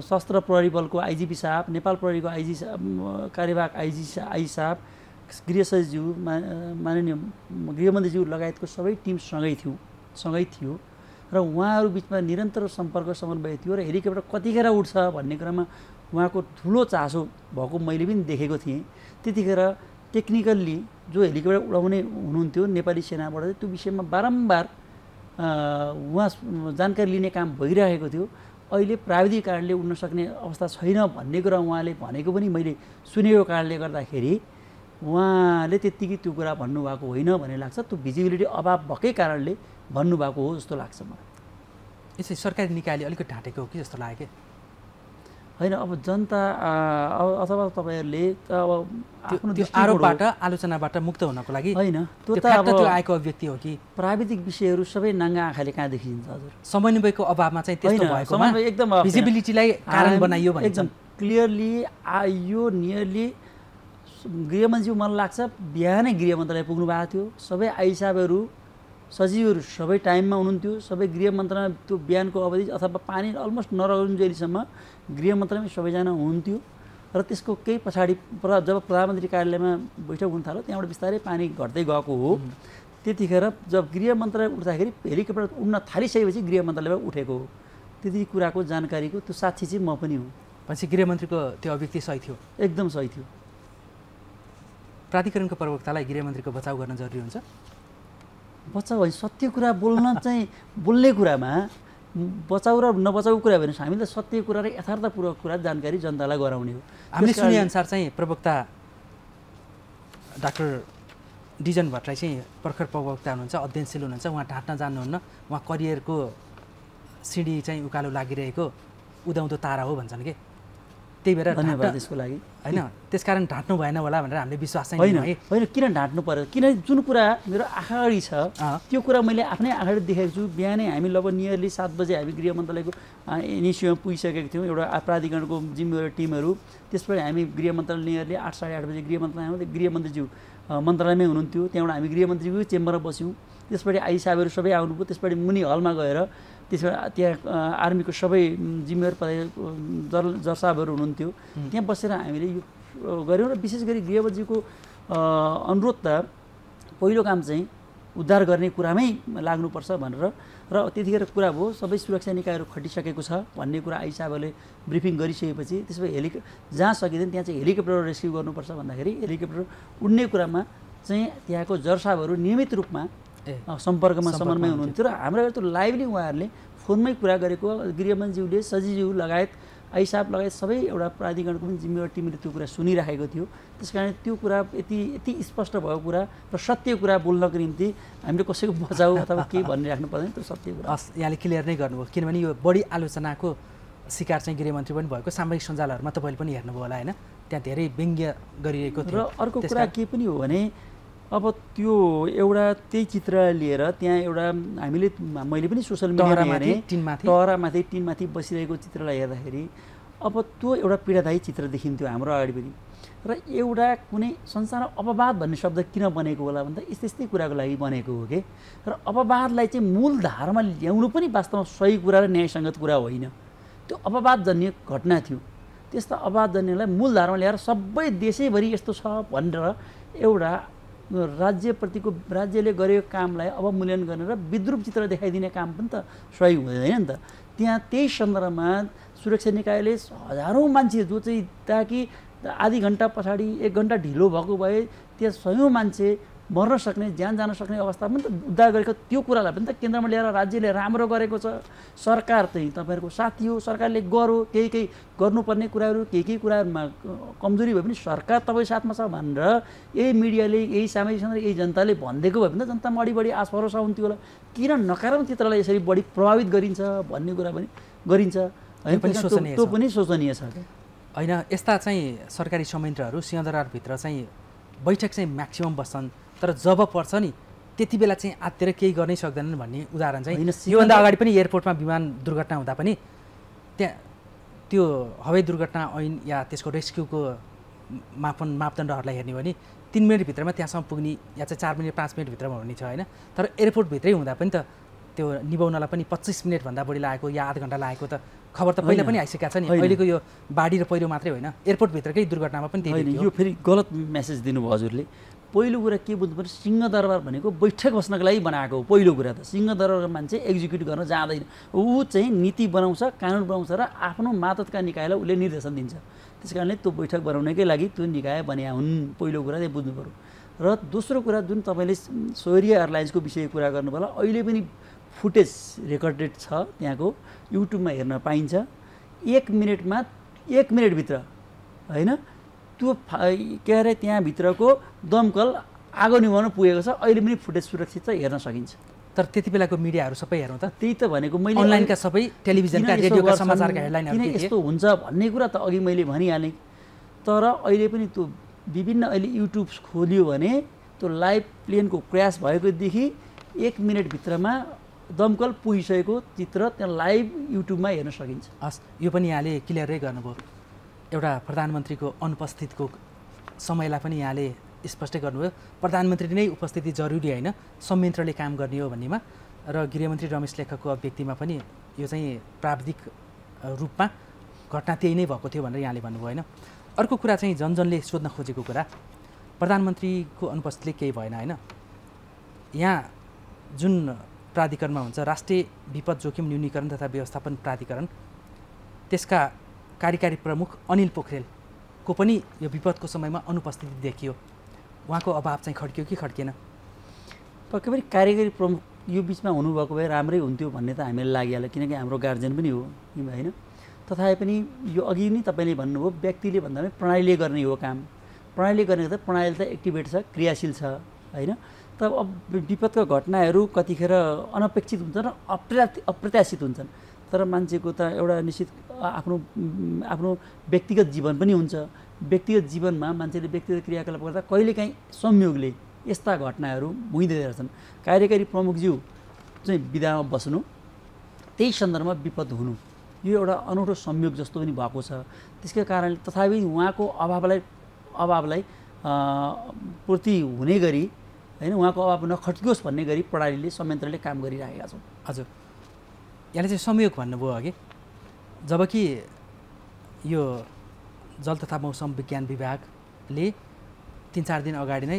सशस्त्र प्रहरी बलको आइजिपी साहब, नेपाल प्रहरीको आइजी कार्यवाहक आइजी आइजी साहब, गृह सचिवज्यू, माननीय गृहमन्त्रीज्यू लगायतको सबै टिम सँगै थियो सँगै थियो र उहाँहरू बिचमा निरन्तर सम्पर्क समन्वय थियो र हेलिकप्टर कतिखेर उठ्छ भन्ने क्रममा उहाँको ठुलो चासो भएको मैले पनि देखेको थिएँ। त्यतिखेर टेक्निकल्ली जो हेलिकप्टर उडाउने हुनुहुन्थ्यो नेपाली सेनाबाट, त्यो विषयमा बारम्बार उहाँ जानकारी लिने काम भइरहेको थियो। अहिले प्राविधिक कारणले उड्न सक्ने अवस्था छैन भन्ने कुरा उहाँले भनेको पनि मैले सुनेको कारणले गर्दाखेरि उहाँले त्यत्तिकै त्यो कुरा भन्नुभएको होइन भन्ने लाग्छ। त्यो भिजिबिलिटी अभाव भएकै कारणले भन्नुभएको हो जस्तो लाग्छ मलाई। यसै सरकारी निकायले अलिकति ढाँटेको हो कि जस्तो लाग्यो? होइन, अब जनता अथवा तपाईँहरूले अब आरोपबाट आलोचनाबाट मुक्त हुनको लागि होइन, त्यो त त्यो आएको अभिव्यक्ति हो कि प्राविधिक विषयहरू सबै नाङ्गा आँखाले कहाँ देखिन्छ? हजुर, समन्वयको अभावमा चाहिँ त्यस्तो भएको हो। एकदम भिजिबिलिटीलाई कारण बनाइयो भने एकदम क्लियरली आयो। नियरली गृहमन्त्री मलाई लाग्छ बिहानै गृह मन्त्रालय पुग्नु भएको थियो। सबै आइजी साहबहरू सचिवहरू सबै टाइममा हुनुहुन्थ्यो। सबै गृह मन्त्रालयमा त्यो बिहानको अवधि अथवा पानी अलमोस्ट नरहन्जेलीसम्म गृह मन्त्रालयमा सबैजना हुनुहुन्थ्यो र त्यसको केही पछाडि जब प्रधानमन्त्री कार्यालयमा बैठक हुन थाल्यो त्यहाँबाट बिस्तारै पानी घट्दै गएको हो। त्यतिखेर जब गृह मन्त्रालय उठ्दाखेरि हेलिकप्टर उड्न थालिसकेपछि गृह मन्त्रालयमा उठेको हो। त्यति कुराको जानकारीको त्यो साक्षी चाहिँ म पनि हुँ। भनेपछि गृहमन्त्रीको त्यो अभिव्यक्ति सही थियो? एकदम सही थियो। प्राधिकरणको प्रवक्तालाई गृहमन्त्रीको बचाउ गर्न जरुरी हुन्छ? बचाउ होइन, सत्य कुरा बोल्न चाहिँ बोल्ने कुरामा बचाउ र नबचाउको कुरा भने हामीले सत्य कुरा र यथार्थपूर्वक कुरा जानकारी जनतालाई गराउने हो। हामीले सुनेअनुसार चाहिँ प्रवक्ता डाक्टर डिजन भट्टराई चाहिँ प्रखर प्रवक्ता हुनुहुन्छ, अध्ययनशील हुनुहुन्छ, उहाँ ढाँट्न जान्नुहुन्न। उहाँ करियरको सिँढी चाहिँ उकालो लागिरहेको उदाउँदो तारा हो भन्छन् के, त्यही भएर धन्यवाद त्यसको लागि। होइन, त्यसकारण ढाँट्नु भएन होला भनेर हामीले विश्वास छैन। होइन, किन ढाँट्नु पर्यो? किन जुन कुरा मेरो आँखा अगाडि छ त्यो कुरा मैले आफ्नै आँखा देखेको छु। बिहानै हामी लगभग नियरली सात बजे हामी गृह मन्त्रालयको इनिसिएमा पुगिसकेको थियौँ। एउटा प्राधिकरणको जिम्मेवार टिमहरू, त्यसपछि हामी गृह मन्त्रालय नियरली आठ साढे आठ बजे गृह मन्त्रालय गृहमन्त्रीज्यू मन्त्रालयमै हुनुहुन्थ्यो। त्यहाँबाट हामी गृहमन्त्रीज्यू चेम्बरमा बस्यौँ। त्यसपछि आइजी साहबहरू सबै आउनुभयो। त्यसपछि मुनि हलमा गएर त्यसमा त्यहाँ आर्मीको सबै जिम्मेवार पद जर्साबहरू हुनुहुन्थ्यो त्यहाँ बसेर हामीले यो गर्यौं र विशेष गरी गृहबजीको अनुरोधमा पहिलो काम चाहिँ उद्धार गर्ने कुरामै लाग्नुपर्छ भनेर र त्यतिखेर कुरा भयो सबै सुरक्षा निकायहरू खटिसकेको छ भन्ने कुरा आइ साहबले ब्रिफिङ गरिसकेपछि त्यसपछि हेलि जहाँ सकिदैन त्यहाँ चाहिँ हेलिकप्टर रेस्क्यु गर्नुपर्छ भन्दाखेरि हेलिकप्टर उड्ने कुरामा चाहिँ त्यहाँको जर्साबहरू नियमित रूपमा सम्पर्कमा समन्वय हुनुहुन्थ्यो र हाम्रो त्यो लाइभली उहाँहरूले फोनमै कुरा गरेको गृहमन्त्रीज्यूले सचिवज्यू लगायत आइसाब लगायत सबै एउटा प्राधिकरणको पनि जिम्मेवार टिमले त्यो कुरा सुनिराखेको थियो त्यसकारण त्यो कुरा यति यति स्पष्ट भएको कुरा र सत्य कुरा बोल्नको निम्ति हामीले कसैको बचाउ अथवा के भनिराख्नु पर्दैन त्यो सत्य कुरा हस् यहाँले क्लियर नै गर्नुभयो किनभने यो बढी आलोचनाको शिकार चाहिँ गृहमन्त्री पनि भएको सामाजिक सञ्जालहरुमा तपाईले पनि हेर्नुभयो होला हैन त्यहाँ धेरै व्यङ्ग्य गरिएको थियो र अर्को कुरा के पनि हो भने अब त्यो एउटा त्यही चित्र लिएर त्यहाँ एउटा हामीले मैले पनि सोशल मिडियामा टहरामाथि टिनमाथि बसिरहेको चित्रलाई हेर्दाखेरि अब त्यो एउटा पीडादायी चित्र देखिन्थ्यो हाम्रो अगाडि पनि र एउटा कुनै संसारमा अपवाद भन्ने शब्द किन बनेको होला भन्दा यस्तै यस्तै कुराको लागि बनेको हो के र अपवादलाई चाहिँ मूल धारमा ल्याउनु पनि वास्तवमा सही कुरा र न्यायसङ्गत कुरा होइन त्यो अपवादजन्य घटना थियो त्यस्ता अपवादजन्यलाई मूल धारमा ल्याएर सबै देशैभरि यस्तो छ भनेर एउटा राज्यप्रतिको राज्यले गरेको कामलाई अवमूल्यन गरेर विद्रूप चित्र देखाइदिने काम पनि त सही हुँदैन नि त त्यहाँ त्यही सन्दर्भमा सुरक्षा निकायले हजारौं मान्छे जो चाहिँ ताकि आधी घण्टा पछाडि एक घण्टा ढिलो भएको भए त्यहाँ सयौं मान्छे मर्न सक्ने ज्यान जान सक्ने अवस्था पनि त उद्धार गरेको त्यो कुरालाई पनि त केन्द्रमा ल्याएर राज्यले राम्रो गरेको छ सरकार चाहिँ तपाईहरुको साथी हो सरकारले गर्यो केही केही गर्नुपर्ने कुराहरु केही केही कुराहरुमा कमजोरी भए पनि सरकार तपाई साथमा छ भनेर यही मिडियाले यही सामाजिक सञ्जाल यही जनताले भन्देको भए पनि त जनतामा अडी बढी आस भरोसा हुन्थ्यो होला किन नकारात्मक चित्रलाई यसरी बढी प्रभावित गरिन्छ भन्ने कुरा पनि गरिन्छ हैन त्यो पनि सोचनीय छ हैन यस्ता चाहिँ सरकारी संयन्त्रहरु सिंहदरबार भित्र चाहिँ बैठक चाहिँ म्याक्सिमम बस्छन् तर जब पर्छ नि त्यति बेला चाहिँ आतेर केही गर्नै सक्दैनन् भन्ने उदाहरण चाहिँ योभन्दा अगाडि पनि एयरपोर्टमा विमान दुर्घटना हुँदा पनि त्यहाँ त्यो हवाई दुर्घटना ऐन या त्यसको रेस्क्युको मापन मापदण्डहरूलाई हेर्ने हो भने तीन मिनट भित्रमा त्यहाँसम्म पुग्ने या चाहिँ चार मिनट पाँच मिनट भित्रमा हुने छ हैन तर एयरपोर्ट भित्रै हुँदा पनि त त्यो निभाउनलाई पनि पच्चीस मिनट भन्दा बढी लागेको या आधा घण्टा लागेको त खबर त पहिला पनि आइसकेको छ नि अहिलेको यो बाढी र पहिरो मात्रै होइन एयरपोर्ट भित्रकै दुर्घटनामा पनि त्यही यो फेरि गलत मेसेज दिनुभयो हजुरले पहिलो कुरा के बुझ्नुपर्छ सिंहदरबार भनेको बैठक बस्नको लागि बनाएको हो पहिलो कुरा त सिंहदरबारको मान्छे एक्जिक्युट गर्न जाँदैन ऊ चाहिँ नीति बनाउँछ कानुन बनाउँछ र आफ्नो मातहतका निकायलाई उसले निर्देशन दिन्छ त्यसकारणले त्यो बैठक बनाउनकै लागि त्यो निकाय बन्या हुन् पहिलो कुरा चाहिँ बुझ्नु पर्यो र दोस्रो कुरा जुन तपाईले सोरिया एयरलाइन्सको विषय कुरा गर्नुभयो होला अहिले पनि फुटेज रेकर्डेड छ त्यहाँको युट्युबमा हेर्न पाइन्छ एक मिनेटमा एक मिनेट भित्र हैन त्यो के अरे त्यहाँ भित्रको दमकल आगो निभाउन पुगेको छ अहिले पनि फुटेज सुरक्षित छ हेर्न सकिन्छ तर त्यति बेलाको मिडियाहरू सबै हेरौँ त त्यही त भनेको मैले अनलाइनका सबै टेलिभिजनका रेडियोका समाचारका हेडलाइनहरू किन यस्तो हुन्छ भन्ने कुरा त अघि मैले भनिहालेँ तर अहिले पनि त्यो विभिन्न अहिले युट्युब खोलियो भने त्यो लाइभ प्लेनको क्र्यास भएको देखि एक मिनेट भित्रमा दमकल पुगिसकेको चित्र त्यहाँ लाइभ युट्युबमा हेर्न सकिन्छ हस् यो पनि यहाँले क्लियरै गर्नुभयो एउटा प्रधानमन्त्रीको अनुपस्थितिको समयलाई पनि यहाँले स्पष्ट गर्नुभयो प्रधानमन्त्री नै उपस्थिति जरुरी हैन संयन्त्रले काम गर्ने हो भन्नेमा र गृहमन्त्री रमेश लेखको अभिव्यक्तिमा पनि यो चाहिँ प्राविधिक रूपमा घटना त्यही नै भएको थियो भनेर यहाँले भन्नुभयो हैन अर्को कुरा चाहिँ जनजनले सोध्न खोजेको कुरा प्रधानमन्त्रीको अनुपस्थितिले केही भएन हैन यहाँ जुन प्राधिकरणमा हुन्छ राष्ट्रिय विपद जोखिम न्यूनीकरण तथा व्यवस्थापन प्राधिकरण त्यसका कार्यकारी प्रमुख अनिल पोखरेल को पनि यो विपदको समयमा अनुपस्थिति देखियो उहाँको अभाव चाहिँ खड्कियो कि खड्केन पक्कै पनि कार्यकारी प्रमुख यो बीचमा हुनुभएको भए राम्रै हुन्थ्यो भन्ने त हामीलाई लागिहाल्यो किनकि हाम्रो गार्जियन पनि हो हैन तथापि यो अघि नै तपाईले भन्नुभयो व्यक्तिले भन्दा पनि प्रणालीले गर्ने हो काम प्रणालीले गर्ने त प्रणाली त एक्टिभेट छ क्रियाशील छ हैन तब अब विपदका घटनाहरू कतिखेर अनपेक्षित हुन्छन् अप्रत्याशित हुन्छन् तर मान्छेको त एउटा निश्चित आफ्नो आफ्नो व्यक्तिगत जीवन पनि हुन्छ व्यक्तिगत जीवनमा मान्छेले व्यक्तिगत क्रियाकलाप गर्दा कहिलेकाहीँ संयोगले यस्ता घटनाहरू हुँदै रहेछन् कार्यकारी प्रमुखज्यू चाहिँ बिदामा बस्नु त्यही सन्दर्भमा विपद हुनु यो एउटा अनौठो संयोग जस्तो पनि भएको छ त्यसकै कारणले तथापि उहाँको अभावलाई अभावलाई पूर्ति हुने गरी होइन उहाँको अभाव नखट्कियोस् भन्ने गरी प्रणालीले संयन्त्रले काम गरिरहेका छौँ हजुर याले संयोग भन्नुभयो अघि जबकि यो जल तथा मौसम विज्ञान विभागले तीन चार दिन अगाडि नै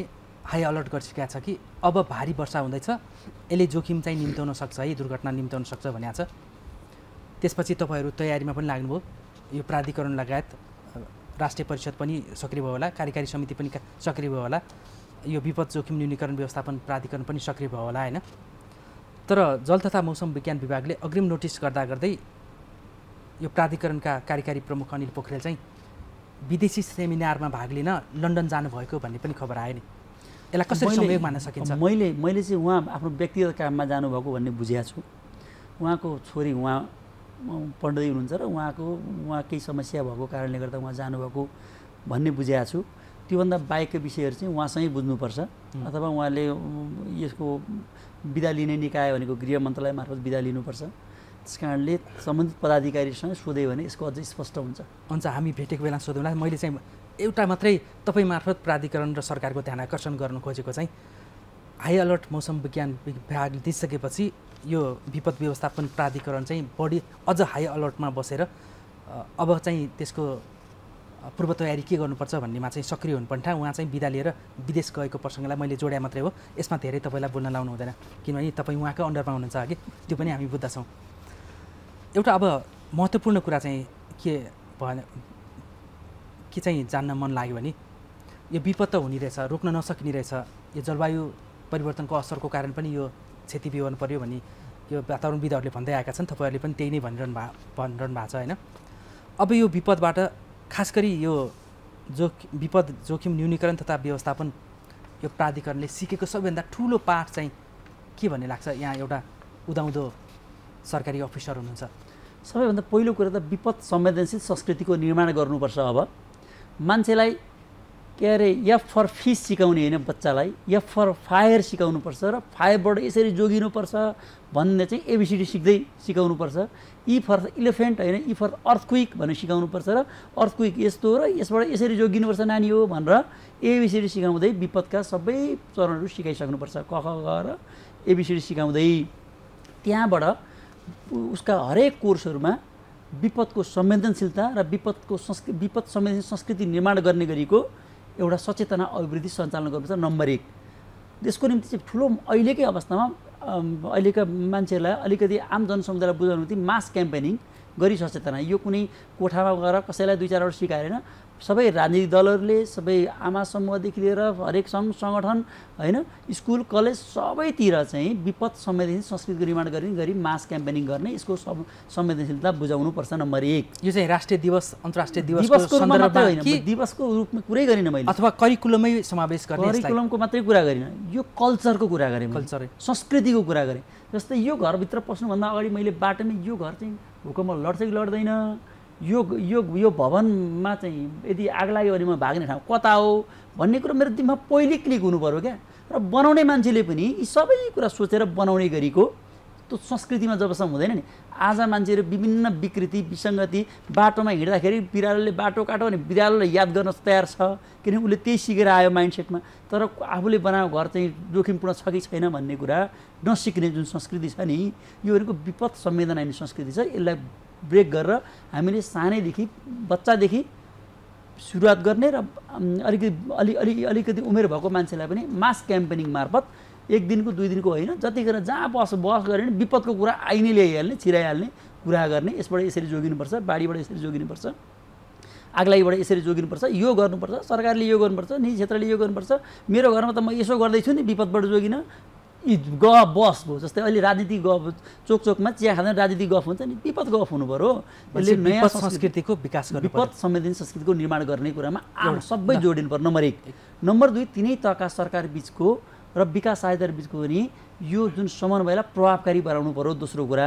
हाई अलर्ट गरिसकेको छ कि अब भारी वर्षा हुँदैछ, यसले जोखिम चाहिँ निम्त्याउन सक्छ, यी दुर्घटना निम्त्याउन सक्छ भनेको छ। त्यसपछि तपाईहरु तयारीमा पनि लाग्नुभयो, यो प्राधिकरण लगायत राष्ट्रिय परिषद पनि सक्रिय भयो होला, कार्यकारी समिति पनि सक्रिय भयो होला, यो विपद जोखिम न्यूनीकरण व्यवस्थापन प्राधिकरण पनि सक्रिय भयो होला हैन। तर जल तथा मौसम विज्ञान विभागले अग्रिम नोटिस गर्दा गर्दै यो प्राधिकरणका कार्यकारी प्रमुख अनिल पोखरेल चाहिँ विदेशी सेमिनारमा भाग लिन लन्डन जानुभएको भन्ने पनि खबर आयो नि, यसलाई कसरी संयोग मान्न सकिन्छ? मैले मैले चाहिँ उहाँ आफ्नो व्यक्तिगत काममा जानुभएको भन्ने बुझेको छु। उहाँको छोरी उहाँ पढ्दै हुनुहुन्छ र उहाँको उहाँ केही समस्या भएको कारणले गर्दा उहाँ जानुभएको भन्ने बुझेको छु। त्योभन्दा बाहेकका विषयहरू चाहिँ उहाँसँगै बुझ्नुपर्छ, अथवा उहाँले यसको बिदा लिने निकाय भनेको गृह मन्त्रालय मार्फत बिदा लिनुपर्छ। त्यस कारणले सम्बन्धित पदाधिकारीसँग सोध्यो भने यसको अझै स्पष्ट हुन्छ। हुन्छ, हामी भेटेको बेला सोधौँला। मैले चाहिँ एउटा मात्रै तपाईँ मार्फत प्राधिकरण र सरकारको ध्यान आकर्षण गर्न खोजेको चाहिँ हाई अलर्ट मौसम विज्ञान विभागले दिइसकेपछि यो विपद व्यवस्थापन प्राधिकरण चाहिँ बढी अझ हाई अलर्टमा बसेर अब चाहिँ त्यसको पूर्व तयारी के गर्नुपर्छ भन्नेमा चाहिँ सक्रिय हुनुपर्छ। उहाँ चाहिँ बिदा लिएर विदेश गएको प्रसङ्गलाई मैले जोड्या मात्रै हो, यसमा धेरै तपाईँलाई बोल्न लाउनु हुँदैन किनभने तपाईँ उहाँकै अन्डरमा हुनुहुन्छ अघि, त्यो पनि हामी बुझ्दछौँ। एउटा अब महत्त्वपूर्ण कुरा चाहिँ के भएन के चाहिँ जान्न मन लाग्यो भने यो विपद त हुने रहेछ, रोक्न नसकिने रहेछ, यो जलवायु परिवर्तनको असरको कारण पनि यो क्षति बिहोर्नु पर्यो भने यो वातावरणविदहरूले भन्दै आएका छन्, तपाईँहरूले पनि त्यही नै भनिरहनु भा भनिरहनु भएको छ होइन। अब यो विपदबाट खास गरी यो जो विपद जोखिम न्यूनीकरण तथा व्यवस्थापन यो प्राधिकरणले सिकेको सबैभन्दा ठुलो पाठ चाहिँ के भन्ने लाग्छ? यहाँ एउटा उदाउँदो सरकारी अफिसर हुनुहुन्छ। सबैभन्दा पहिलो कुरा त विपद संवेदनशील संस्कृतिको निर्माण गर्नुपर्छ। अब मान्छेलाई के अरे एफ फर फिस सिकाउने होइन, बच्चालाई एफ फर फायर सिकाउनुपर्छ र फायरबाट यसरी जोगिनुपर्छ भन्ने चाहिँ एबिसिडी सिक्दै सिकाउनुपर्छ। ई फर इलिफेन्ट होइन, ई फर अर्थक्विक भनेर सिकाउनुपर्छ र अर्थक्विक यस्तो र यसबाट यसरी जोगिनुपर्छ नानी हो भनेर एबिसिडी सिकाउँदै विपदका सबै चरणहरू सिकाइसक्नुपर्छ। क ख ग र एबिसिडी सिकाउँदै त्यहाँबाट उसका हरेक कोर्सहरुमा विपदको संवेदनशीलता र विपदको संस्कृति विपद संवेदनशील संस्कृति निर्माण गर्ने गरेको एउटा सचेतना अभिवृद्धि सञ्चालन गर्नुपर्छ। नम्बर एक, देशको निम्ति चाहिँ ठुलो अहिलेकै अवस्थामा अहिलेका मान्छेहरूलाई अलिकति आम जनसमुदायलाई बुझाउनु ती मास क्याम्पेनिङ गरी सचेतना, यो कुनै कोठामा गएर कसैलाई दुई चारवटा सिकाएन, सबै राजनीतिक दलहरूले सबै आमा समूहदेखि लिएर हरेक सङ्घ सङ्गठन होइन स्कुल कलेज सबैतिर चाहिँ विपद संवेदनशील संस्कृतिको निर्माण गर्ने गरी मास क्याम्पेनिङ गर्ने, यसको संवेदनशीलता बुझाउनुपर्छ। नम्बर एक, यो चाहिँ राष्ट्रिय दिवस अन्तर्राष्ट्रिय दिवसको सन्दर्भमा होइन, दिवसको रूपमा कुरै गरिन मैले, अथवा करिकुलमै समावेश गर्ने, करिकुलमको मात्रै कुरा गरिन, यो कल्चरको कुरा गरेँ, कल्चर संस्कृतिको कुरा गरेँ। जस्तै यो घरभित्र पस्नुभन्दा अगाडि मैले बाटोमै यो घर चाहिँ भूकम्प लड्छ कि लड्दैन, यो यो यो भवनमा चाहिँ यदि आग लाग्यो भने म भाग्ने ठाउँ कता हो भन्ने कुरो मेरो दिमागमा पहिल्यै क्लिक हुनु पर्यो क्या। र बनाउने मान्छेले पनि यी सबै कुरा सोचेर बनाउने गरेको त्यो संस्कृतिमा जबसम्म हुँदैन नि। आज मान्छेहरू विभिन्न विकृति विसङ्गति बाटोमा हिँड्दाखेरि बिरालोले बाटो काट्यो भने बिरालोलाई याद गर्न तयार छ किनभने उसले त्यही सिकेर आयो माइन्डसेटमा, तर आफूले बनाएको घर चाहिँ जोखिमपूर्ण छ कि छैन भन्ने कुरा नसिक्ने जुन संस्कृति छ नि, यो भनेको विपद संवेदना आउने संस्कृति छ। यसलाई ब्रेक गरेर हामीले सानैदेखि बच्चादेखि सुरुवात गर्ने र अलिकति अलि अलि अलिकति उमेर भएको मान्छेलाई पनि मास क्याम्पेनिङ मार्फत एक दिनको दुई दिनको होइन, जतिखेर जहाँ बस बस गऱ्यो भने विपदको कुरा आइ नै ल्याइहाल्ने छिराइहाल्ने कुरा गर्ने, यसबाट यसरी जोगिनुपर्छ, बाढीबाट यसरी जोगिनुपर्छ, आगलागीबाट यसरी जोगिनुपर्छ, यो गर्नुपर्छ, सरकारले यो गर्नुपर्छ, निजी क्षेत्रले यो गर्नुपर्छ, मेरो घरमा त म यसो गर्दैछु नि विपदबाट जोगिन। यी ग बस भयो, जस्तै अहिले राजनीति गफ चोक चोकमा चिया खाँदा राजनीति गफ हुन्छ नि, विपद गफ हुनु पर्यो। यसले नयाँ संस्कृतिको विकास गर्ने, विपद संवेदनशील संस्कृतिको निर्माण गर्ने कुरामा आम सबै जोडिनु पर्यो। नम्बर एक। नम्बर दुई, तिनै तहका सरकार बिचको र विकास सहायता बिचको पनि यो जुन समन्वयलाई प्रभावकारी बनाउनु पर्यो। दोस्रो कुरा।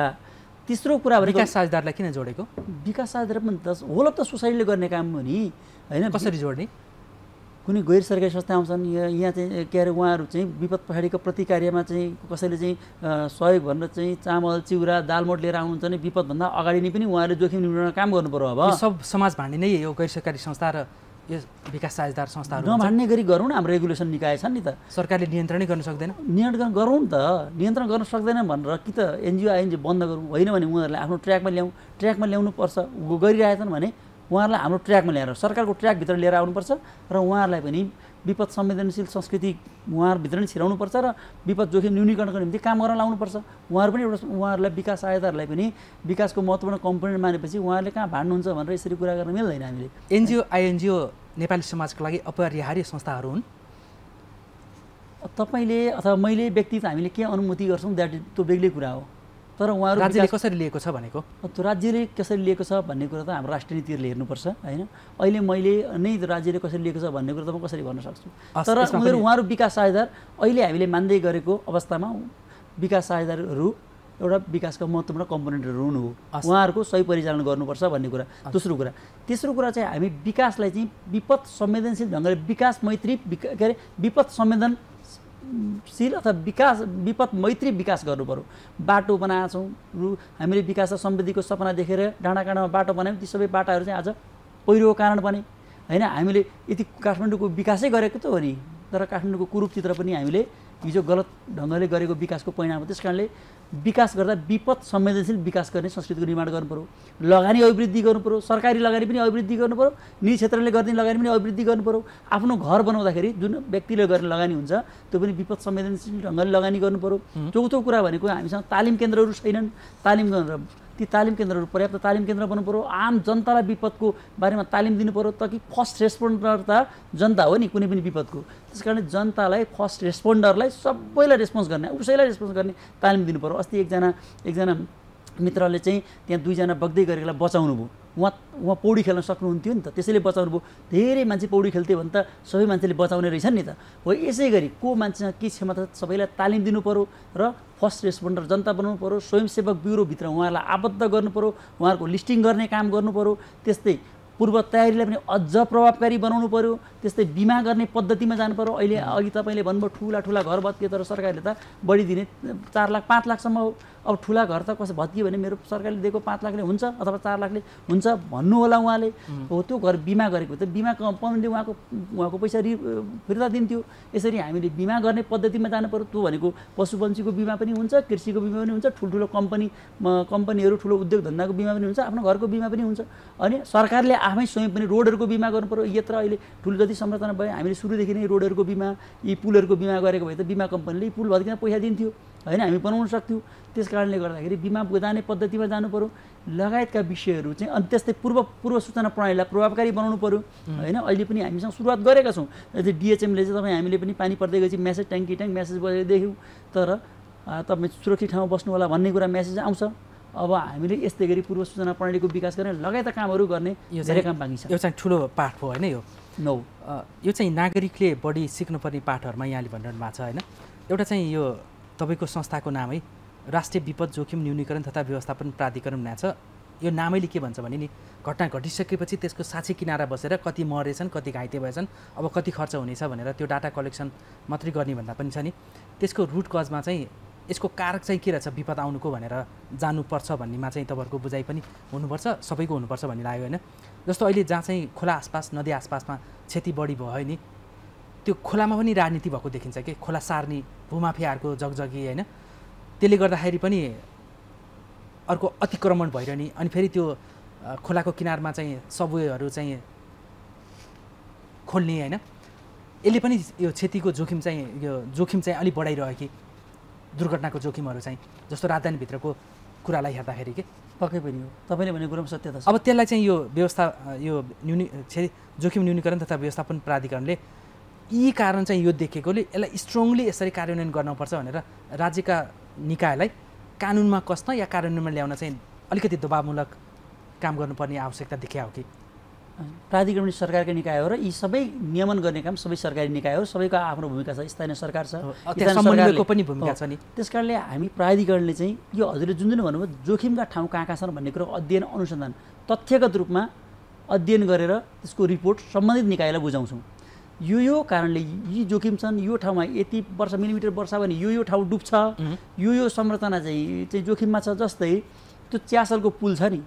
तेस्रो कुरा भनेको विकास साझेदारलाई किन जोडेको? विकास साझेदार पनि त होल त सोसाइटीले गर्ने काम हो नि होइन। कसरी जोड्ने? कुनै गैर सरकारी संस्था आउँछन् यहाँ चाहिँ के अरे उहाँहरू चाहिँ विपद पछाडिको प्रतिकार्यमा चाहिँ कसैले चाहिँ सहयोग भनेर चाहिँ चामल चिउरा दालमोट लिएर आउनुहुन्छ भने विपदभन्दा अगाडि नै पनि उहाँहरूले जोखिम निर्माण काम गर्नु पर्यो। अब सब समाज भाँडी नै यो गैर सरकारी संस्था र यो विकास साझेदार संस्थाहरु नमान्ने गरी गरौँ न हाम्रो रेगुलेसन निकाय छन् नि त सरकारले नियन्त्रणै गर्न सक्दैन नियन्त्रण गरौँ त नियन्त्रण गर्न सक्दैन भनेर कि त एनजीओ आइएनजी बन्द गरौँ होइन भने उनीहरुलाई आफ्नो ट्र्याकमा ल्याउँ ट्र्याकमा ल्याउनु पर्छ गरिरहेछन् भने उहाँहरुलाई हाम्रो ट्र्याकमा ल्याएर सरकारको ट्र्याक भित्र लिएर आउनु पर्छ र उहाँहरुलाई पनि विपद संवेदनशील संस्कृति उहाँहरु भित्र नै छिराउनु पर्छ र विपद जोखिम न्यूनीकरणको निम्ति काम गर्न लाउनु पर्छ उहाँहरु पनि एउटा उहाँहरुलाई विकास साझेदारलाई पनि विकासको महत्त्वपूर्ण कम्पोनेन्ट मानेपछि उहाँहरुले कहाँ भाड्नुहुन्छ भनेर यसरी कुरा गर्न मिल्दैन हामीले एनजीओ आइएनजीओ नेपाली समाजको लागि अपरिहार्य संस्थाहरु हुन् तपाईले अथवा मैले व्यक्ति त हामीले के अनुमति गर्छौं द्याट त्यो बेग्लै कुरा हो तर उहाँहरु राज्यले कसरी लिएको छ भनेको त्यो राज्यले कसरी लिएको छ भन्ने कुरा त हाम्रो राष्ट्रिय नीतिहरुले हेर्नुपर्छ हैन अहिले मैले नै राज्यले कसरी लिएको छ भन्ने कुरा त म कसरी भन्न सक्छु तर उनीहरु उहाँहरु विकास साझेदार अहिले हामीले मान्दै गरेको अवस्थामा विकास साझेदारहरु एउटा विकासको महत्त्वपूर्ण कम्पोनेन्टहरु हुनु हो उहाँहरुको सही परिचालन गर्नुपर्छ भन्ने कुरा दोस्रो कुरा तेस्रो कुरा चाहिँ हामी विकासलाई चाहिँ विपद संवेदनशील ढंगले विकास मैत्री के अरे विपद संवेदन शील अथवा विकास विपद मैत्री विकास गर्नुपर्यो बाटो बनाछौं हामीले विकास र समृद्धिको सपना देखेर डाँडाकाँडामा बाटो बनायौं ती सबै बाटाहरु चाहिँ आज पहिरोको कारण बने हैन हामीले यति काठमाडौँको विकासै गरेको त हो नि तर काठमाडौँको कुरूप चित्र पनि हामीले हिजो गलत ढंगले गरेको विकासको परिणाम हो त्यसकारणले विकास गर्दा विपद संवेदनशील विकास गर्ने संस्कृतिको निर्माण गर्नुपर्यो लगानी अभिवृद्धि गर्नुपर्यो सरकारी लगानी पनि अभिवृद्धि गर्नुपर्यो निजी क्षेत्रले गर्ने लगानी पनि अभिवृद्धि गर्नुपर्यो आफ्नो घर बनाउँदाखेरि जुन व्यक्तिले गर्ने लगानी हुन्छ त्यो पनि विपद संवेदनशील ढंगले लगानी गर्नुपर्यो चौथो कुरा भनेको हामीसँग तालिम केन्द्रहरू छैनन् तालिम गर्न ती तालिम केन्द्रहरू पर्याप्त तालिम केन्द्र बनाउनुपर्यो आम जनतालाई विपदको बारेमा तालिम दिनुपर्यो ताकि फर्स्ट रेस्पोन्डर त जनता हो नि कुनै पनि विपदको त्यसकारण जनतालाई फर्स्ट रेस्पोन्डरलाई सबैलाई रेस्पोन्स गर्ने उसैलाई रेस्पोन्स गर्ने तालिम दिनुपर्यो अस्ति एकजना एकजना मित्रले चाहिँ त्यहाँ दुईजना बग्दै गरेकोलाई बचाउनु भयो उहाँ उहाँ पौडी खेल्न सक्नुहुन्थ्यो नि त त्यसैले बचाउनु भयो धेरै मान्छे पौडी खेल्थे भने त सबै मान्छेले बचाउने रहेछन् नि त हो यसैगरी को मान्छेसँग के क्षमता छ सबैलाई तालिम दिनुपर्यो र फर्स्ट रेस्पोन्डर जनता बनाउनु पर्यो स्वयंसेवक ब्युरोभित्र उहाँहरूलाई आबद्ध गर्नुपर्यो उहाँहरूको लिस्टिङ गर्ने काम गर्नुपर्यो त्यस्तै पूर्व तयारीलाई पनि अझ प्रभावकारी बनाउनु पर्यो त्यस्तै बीमा गर्ने पद्धतिमा जानु पर्यो अहिले अघि तपाईले भन्नुभयो ठूला ठूला घर भत्किए तर सरकारले त बढी दिने चार लाख पाँच लाखसम्म अब ठूला घर त कसै भत्कियो भने मेरो सरकारले दिएको पाँच लाखले हुन्छ अथवा चार लाखले हुन्छ भन्नु होला उहाँले हो त्यो घर बीमा गरेको त बीमा कम्पनीले उहाँको उहाँको पैसा रि फिर्ता दिन्थ्यो यसरी हामीले बीमा गर्ने पद्धतिमा जानु पर्यो त्यो भनेको पशुपन्छीको बीमा पनि हुन्छ कृषिको बीमा पनि हुन्छ ठुल्ठुलो कम्पनी कम्पनीहरू ठुलो उद्योग धन्दाको बीमा पनि हुन्छ आफ्नो घरको बीमा पनि हुन्छ अनि सरकारले आफै स्वयं पनि रोडहरुको बीमा गर्नुपर्यो यत्र अहिले ठुलो जति संरचना भयो हामीले सुरुदेखि नै रोडहरुको बीमा यी पुलहरुको बीमा गरेको भए त बीमा कम्पनीले पुल भत्किन पैसा दिन्थ्यो हैन हामी बनाउन सक्थ्यौ त्यसकारणले गर्दाखेरि बीमा बुझाउने पद्धतिमा जानु पर्यो लगायतका विषयहरु चाहिँ अनि त्यस्तै पूर्व पूर्व सूचना प्रणालीलाई प्रभावकारी बनाउनु पर्यो हैन अहिले पनि हामीसँग सुरुवात गरेका छौं डीएचएमले चाहिँ तपाई हामीले पनि पानी पर्दै गएपछि मेसेज ट्याङ्की ट्याङ्क मेसेज बजेको देख्यौ तर तपाई सुरक्षित ठाउँमा बस्नु होला भन्ने कुरा मेसेज आउँछ अब हामीले यस्तै गरी पूर्व सूचना प्रणालीको विकास गर्ने लगायतका कामहरु गर्ने धेरै काम बाँकी छ यो चाहिँ ठूलो पाठ हो हैन यो नौ यो चाहिँ नागरिकले बढी सिक्नुपर्ने पाठहरुमा यहाँले भनिरहनु भएको छ हैन एउटा चाहिँ यो तपाईको संस्थाको नामै राष्ट्रिय विपद जोखिम न्यूनीकरण तथा व्यवस्थापन प्राधिकरण नाच यो नामैले के भन्छ भने नि घटना घटिसकेपछि त्यसको साक्षी किनारा बसेर कति मरेछन् कति घाइते भएछन् अब कति खर्च हुनेछ भनेर त्यो डाटा कलेक्सन मात्रै गर्ने भन्दा पनि छ नि त्यसको रुट कजमा चाहिँ यसको कारक चाहिँ के रहेछ विपद आउनुको भनेर जान्नुपर्छ भन्नेमा चाहिँ तपाईहरुको बुझाइ पनि हुनुपर्छ सबैको हुनुपर्छ भन्ने लाग्यो हैन जस्तो अहिले जहाँ चाहिँ खोला आसपास नदी आसपासमा क्षति बढी भयो नि त्यो खोलामा पनि राजनीति भएको देखिन्छ के खोला सार्ने भूमाफियाहरुको जगजगी हैन त्यसले गर्दाखेरि पनि अर्को अतिक्रमण भइरहने अनि फेरि त्यो खोलाको किनारमा चाहिँ सबवेहरू चाहिँ खोल्ने हैन यसले पनि यो क्षतिको जोखिम चाहिँ यो जोखिम चाहिँ अलि बढाइरहेको कि दुर्घटनाको जोखिमहरु चाहिँ जस्तो राजधानी भित्रको कुरालाई हेर्दाखेरि के पक्कै पनि हो तपाईले भने कुरामा सत्यता छ अब त्यसलाई चाहिँ यो व्यवस्था यो जोखिम न्यूनीकरण तथा व्यवस्थापन प्राधिकरणले यी कारण चाहिँ यो देखेकोले यसलाई स्ट्रङली यसरी कार्यान्वयन गर्नुपर्छ भनेर राज्यका निकायलाई कानुनमा कस्न या कार्यान्वयनमा ल्याउन चाहिँ अलिकति दबावमूलक काम गर्नुपर्ने आवश्यकता देखिया हो कि प्राधिकरण सरकारको निकाय हो र यी सबै नियमन गर्ने काम सबै सरकारी निकाय हो सबैको आफ्नो भूमिका छ स्थानीय सरकार छ त्यसको पनि भूमिका छ नि त्यसकारणले हामी प्राधिकरणले चाहिँ यो हजुरले जुन जुन भन्नुभयो जोखिमका ठाउँ कहाँ कहाँ छन् भन्ने कुरा अध्ययन अनुसन्धान तथ्यगत रूपमा अध्ययन गरेर त्यसको रिपोर्ट सम्बन्धित निकायलाई बुझाउँछौं यो यो कारणले यी जोखिम छन् यो ठाउँमा यति वर्ष मिलिमिटर वर्षा भने यो यो ठाउँ डुब्छ यो यो संरचना चाहिँ चाहिँ जोखिममा छ जस्तै त्यो च्यासलको पुल छ नि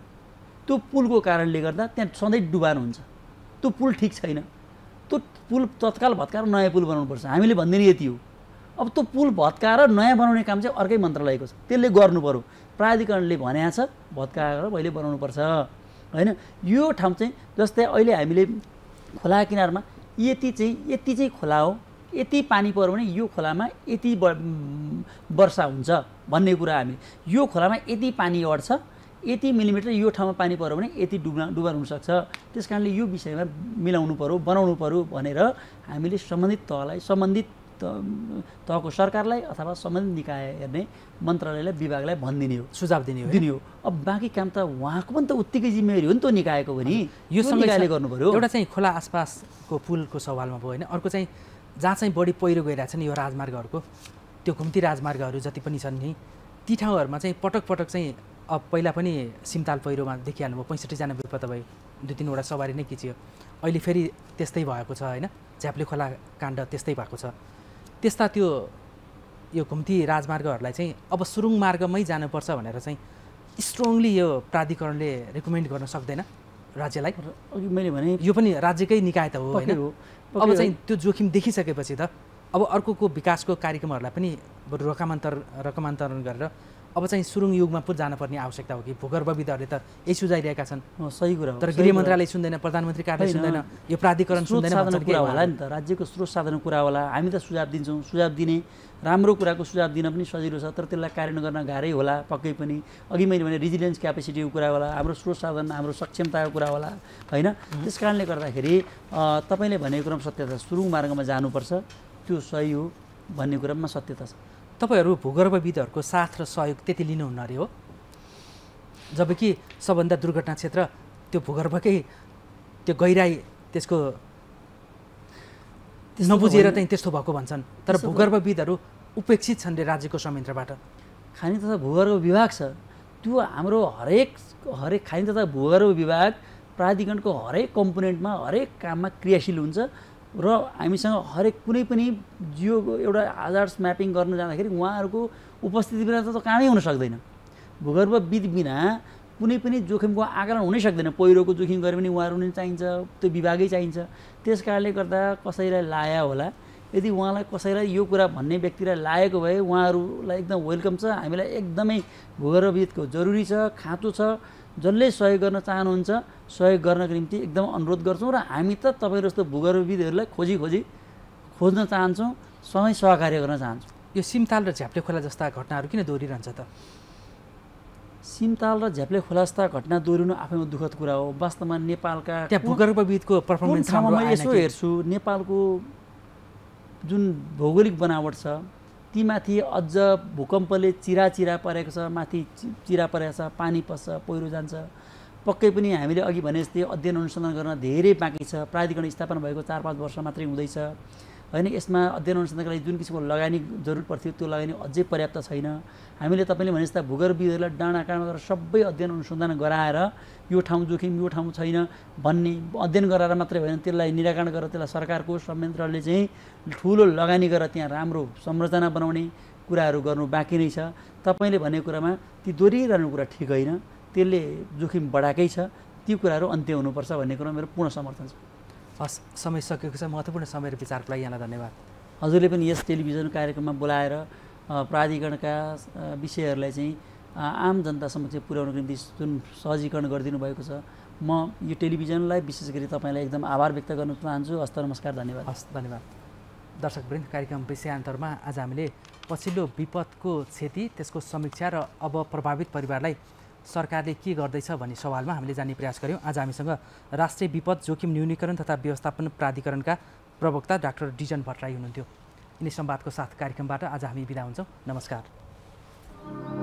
त्यो पुलको कारणले गर्दा त्यहाँ सधैँ डुबान हुन्छ त्यो पुल ठीक छैन त्यो पुल तत्काल भत्काएर नयाँ पुल बनाउनु पर्छ हामीले भन्दिने यति हो। अब त्यो पुल भत्काएर नयाँ बनाउने काम चाहिँ अर्कै मन्त्रालयको छ त्यसले गर्नु पर्यो प्राधिकरणले भनेको छ भत्काएर पहिले बनाउनु पर्छ हैन। यो ठाउँ चाहिँ जस्तै अहिले हामीले खोला किनारमा यति चाहिँ यति चाहिँ खोला हो यति पानी पर्यो भने यो खोलामा यति वर्षा हुन्छ भन्ने कुरा हामी यो खोलामा यति पानी अड्छ यति मिलिमिटर यो ठाउँमा पानी पर्यो भने यति डुब्न डुबार हुन सक्छ त्यसकारणले यो विषयमा मिलाउनु पर्यो बनाउनु पर्यो भनेर हामीले सम्बन्धित तहलाई सम्बन्धित तहको सरकारलाई अथवा सम्बन्धित निकाय हेर्ने मन्त्रालयलाई विभागलाई भन्दिने हो सुझाव दिने हो दिने हो। अब बाँकी काम त उहाँको पनि त उत्तिकै जिम्मेवारी हो नि त निकायको पनि यो सँगैले गर्नु पर्यो। एउटा चाहिँ खोला आसपासको पुलको सवालमा भयो हैन अर्को चाहिँ जहाँ चाहिँ बढी पहिरो गइरहेछ नि यो राजमार्गहरुको त्यो घुम्ती राजमार्गहरु जति पनि छन् नि ती ठाउँहरुमा चाहिँ पटक पटक चाहिँ अब पहिला पनि सिमताल पहिरोमा देखिहाल्नुभयो पैंसठी जना बेपत्ता भयो दुई तीनवटा सवारी नै किचियो अहिले फेरि त्यस्तै भएको छ हैन झ्याप्ले खोला काण्ड त्यस्तै भएको छ। त्यस्ता त्यो यो घुम्ती राजमार्गहरुलाई चाहिँ अब सुरुङ मार्गमै जानुपर्छ भनेर चाहिँ स्ट्रङली यो प्राधिकरणले रेकमेन्ड गर्न सक्दैन राज्यलाई अघि मैले भने यो पनि राज्यकै निकाय त हो हैन। अब चाहिँ त्यो जोखिम देखिसकेपछि त अब अर्कोको विकासको कार्यक्रमहरुलाई पनि रकमान्तर रकमान्तरण गरेर अब चाहिँ सुरुङ युगमा पो जानुपर्ने आवश्यकता हो कि भूगर्भविदहरुले त यही सुझाइरहेका छन् सही कुरा हो तर गृह मन्त्रालय सुन्दैन प्रधानमन्त्री कार्यालय सुन्दैन यो प्राधिकरण सुन्दैन भन्ने कुरा होला नि त राज्यको स्रोत साधनको कुरा होला। हामी त सुझाव दिन्छौं सुझाव दिने राम्रो कुराको सुझाव दिन पनि सजिलो छ तर त्यसलाई कार्यान्वयन गर्न गाह्रै होला पक्कै पनि। अघि मैले भने रिजिलियन्स क्यापेसिटीको कुरा होला हाम्रो स्रोत साधन हाम्रो सक्षमताको कुरा होला हैन। त्यसकारणले गर्दाखेरि तपाईले भनेको क्रम सत्यता सुरुङ मार्गमा जानुपर्छ त्यो सही हो भन्ने कुरामा सत्यता छ। तपाईहरु भूगर्भविदहरुको साथ र सहयोग त्यति लिनुहुन्न रे हो जबकि सबभन्दा दुर्घटना क्षेत्र त्यो भूगर्भकै त्यो गहिराई त्यसको नबुझेर चाहिँ त्यस्तो भएको भन्छन् तर भूगर्भविदहरु उपेक्षित छन् रे राज्यको संयन्त्रबाट। खानी तथा भूगर्भ विभाग छ त्यो हाम्रो हरेक हरेक खानी तथा भूगर्भ विभाग प्राधिकरणको हरेक कम्पोनेन्टमा हरेक काममा क्रियाशील हुन्छ र हामीसँग हरेक कुनै पनि जियो एउटा आधार्स म्यापिङ गर्न जाँदाखेरि उहाँहरुको उपस्थिति बिना त कामै हुन सक्दैन भूगर्भविद बिना कुनै पनि जोखिमको आकलन हुनै सक्दैन पहिरोको जोखिम गरे पनि उहाँहरु नै चाहिन्छ त्यो विभागै चाहिन्छ। त्यसकारणले गर्दा कसैलाई लाया होला यदि उहाँलाई कसैलाई यो कुरा भन्ने व्यक्तिलाई लागेको भए उहाँहरुलाई एकदम वेलकम छ हामीलाई एकदमै भूगर्भविदको जरुरी छ खाँचो छ जसले सहयोग गर्न चाहनुहुन्छ सहयोग गर्नको निम्ति एकदम अनुरोध गर्छौं र हामी त तपाईहरु जस्तो भूगर्भविदहरुलाई खोजी खोजी खोज्न चाहन्छौं सँगै सहकार्य गर्न चाहन्छौं। यो सिमताल र झ्याप्ले खोला जस्ता घटनाहरु किन दोहोरिरहन्छ त सिमताल र झ्याप्ले खोला जस्ता घटना दोहोरिनु आफैमा दुखद कुरा हो। वास्तवमा नेपालका त्यहाँ भूगर्भविदको परफर्मेन्स म यसो हेर्छु नेपालको जुन भौगोलिक बनावट छ तीमाथि अझ भूकम्पले चिरा चिरा परेको छ माथि चिरा परेको छ पानी पस्छ पहिरो जान्छ पक्कै पनि हामीले अघि भने जस्तै अध्ययन अनुसन्धान गर्न धेरै बाँकी छ प्राधिकरण स्थापना भएको चार पाँच वर्ष मात्रै हुँदैछ हैन। यसमा अध्ययन अनुसन्धानका लागि जुन किसिमको लगानी जरुरत पर्थ्यो त्यो लगानी अझै पर्याप्त छैन। हामीले तपाईँले भने जस्ता भूगर्भविदहरूलाई डाँडा काँडा गरेर सबै अध्ययन अनुसन्धान गराएर यो ठाउँ जोखिम यो ठाउँ छैन भन्ने अध्ययन गराएर मात्रै होइन त्यसलाई निराकरण गरेर त्यसलाई सरकारको संयन्त्रले चाहिँ ठूलो लगानी गरेर त्यहाँ राम्रो संरचना बनाउने कुराहरू गर्नु बाँकी नै छ। तपाईले भनेको कुरामा ती दोहोरिरहनु कुरा ठिक होइन त्यसले जोखिम बढाकै छ ती कुराहरू अन्त्य हुनुपर्छ भन्ने कुरामा मेरो पूर्ण समर्थन छ। हस् समय सकेको छ महत्त्वपूर्ण समय र विचारको लागि यहाँलाई धन्यवाद। हजुरले पनि यस टेलिभिजन कार्यक्रममा बोलाएर प्राधिकरणका विषयहरूलाई चाहिँ आम जनता समक्ष पुर्याउनको निम्ति जुन सहजीकरण गरिदिनु भएको छ म यो टेलिभिजनलाई विशेष गरी तपाईलाई एकदम आभार व्यक्त गर्न चाहन्छु। हस् नमस्कार धन्यवाद। हस् धन्यवाद। दर्शकवृन्द कार्यक्रम विषयान्तरमा आज हामीले पछिल्लो विपदको क्षति त्यसको समीक्षा र अब प्रभावित परिवारलाई सरकारले के गर्दैछ भन्ने सवालमा हामीले जान्ने प्रयास गर्यौं। आज हामीसँग राष्ट्रिय विपद जोखिम न्यूनीकरण तथा व्यवस्थापन प्राधिकरणका प्रवक्ता डाक्टर डिजन भट्टराई हुनुहुन्थ्यो। यिनै संवादको साथ कार्यक्रमबाट आज हामी बिदा हुन्छौं। नमस्कार।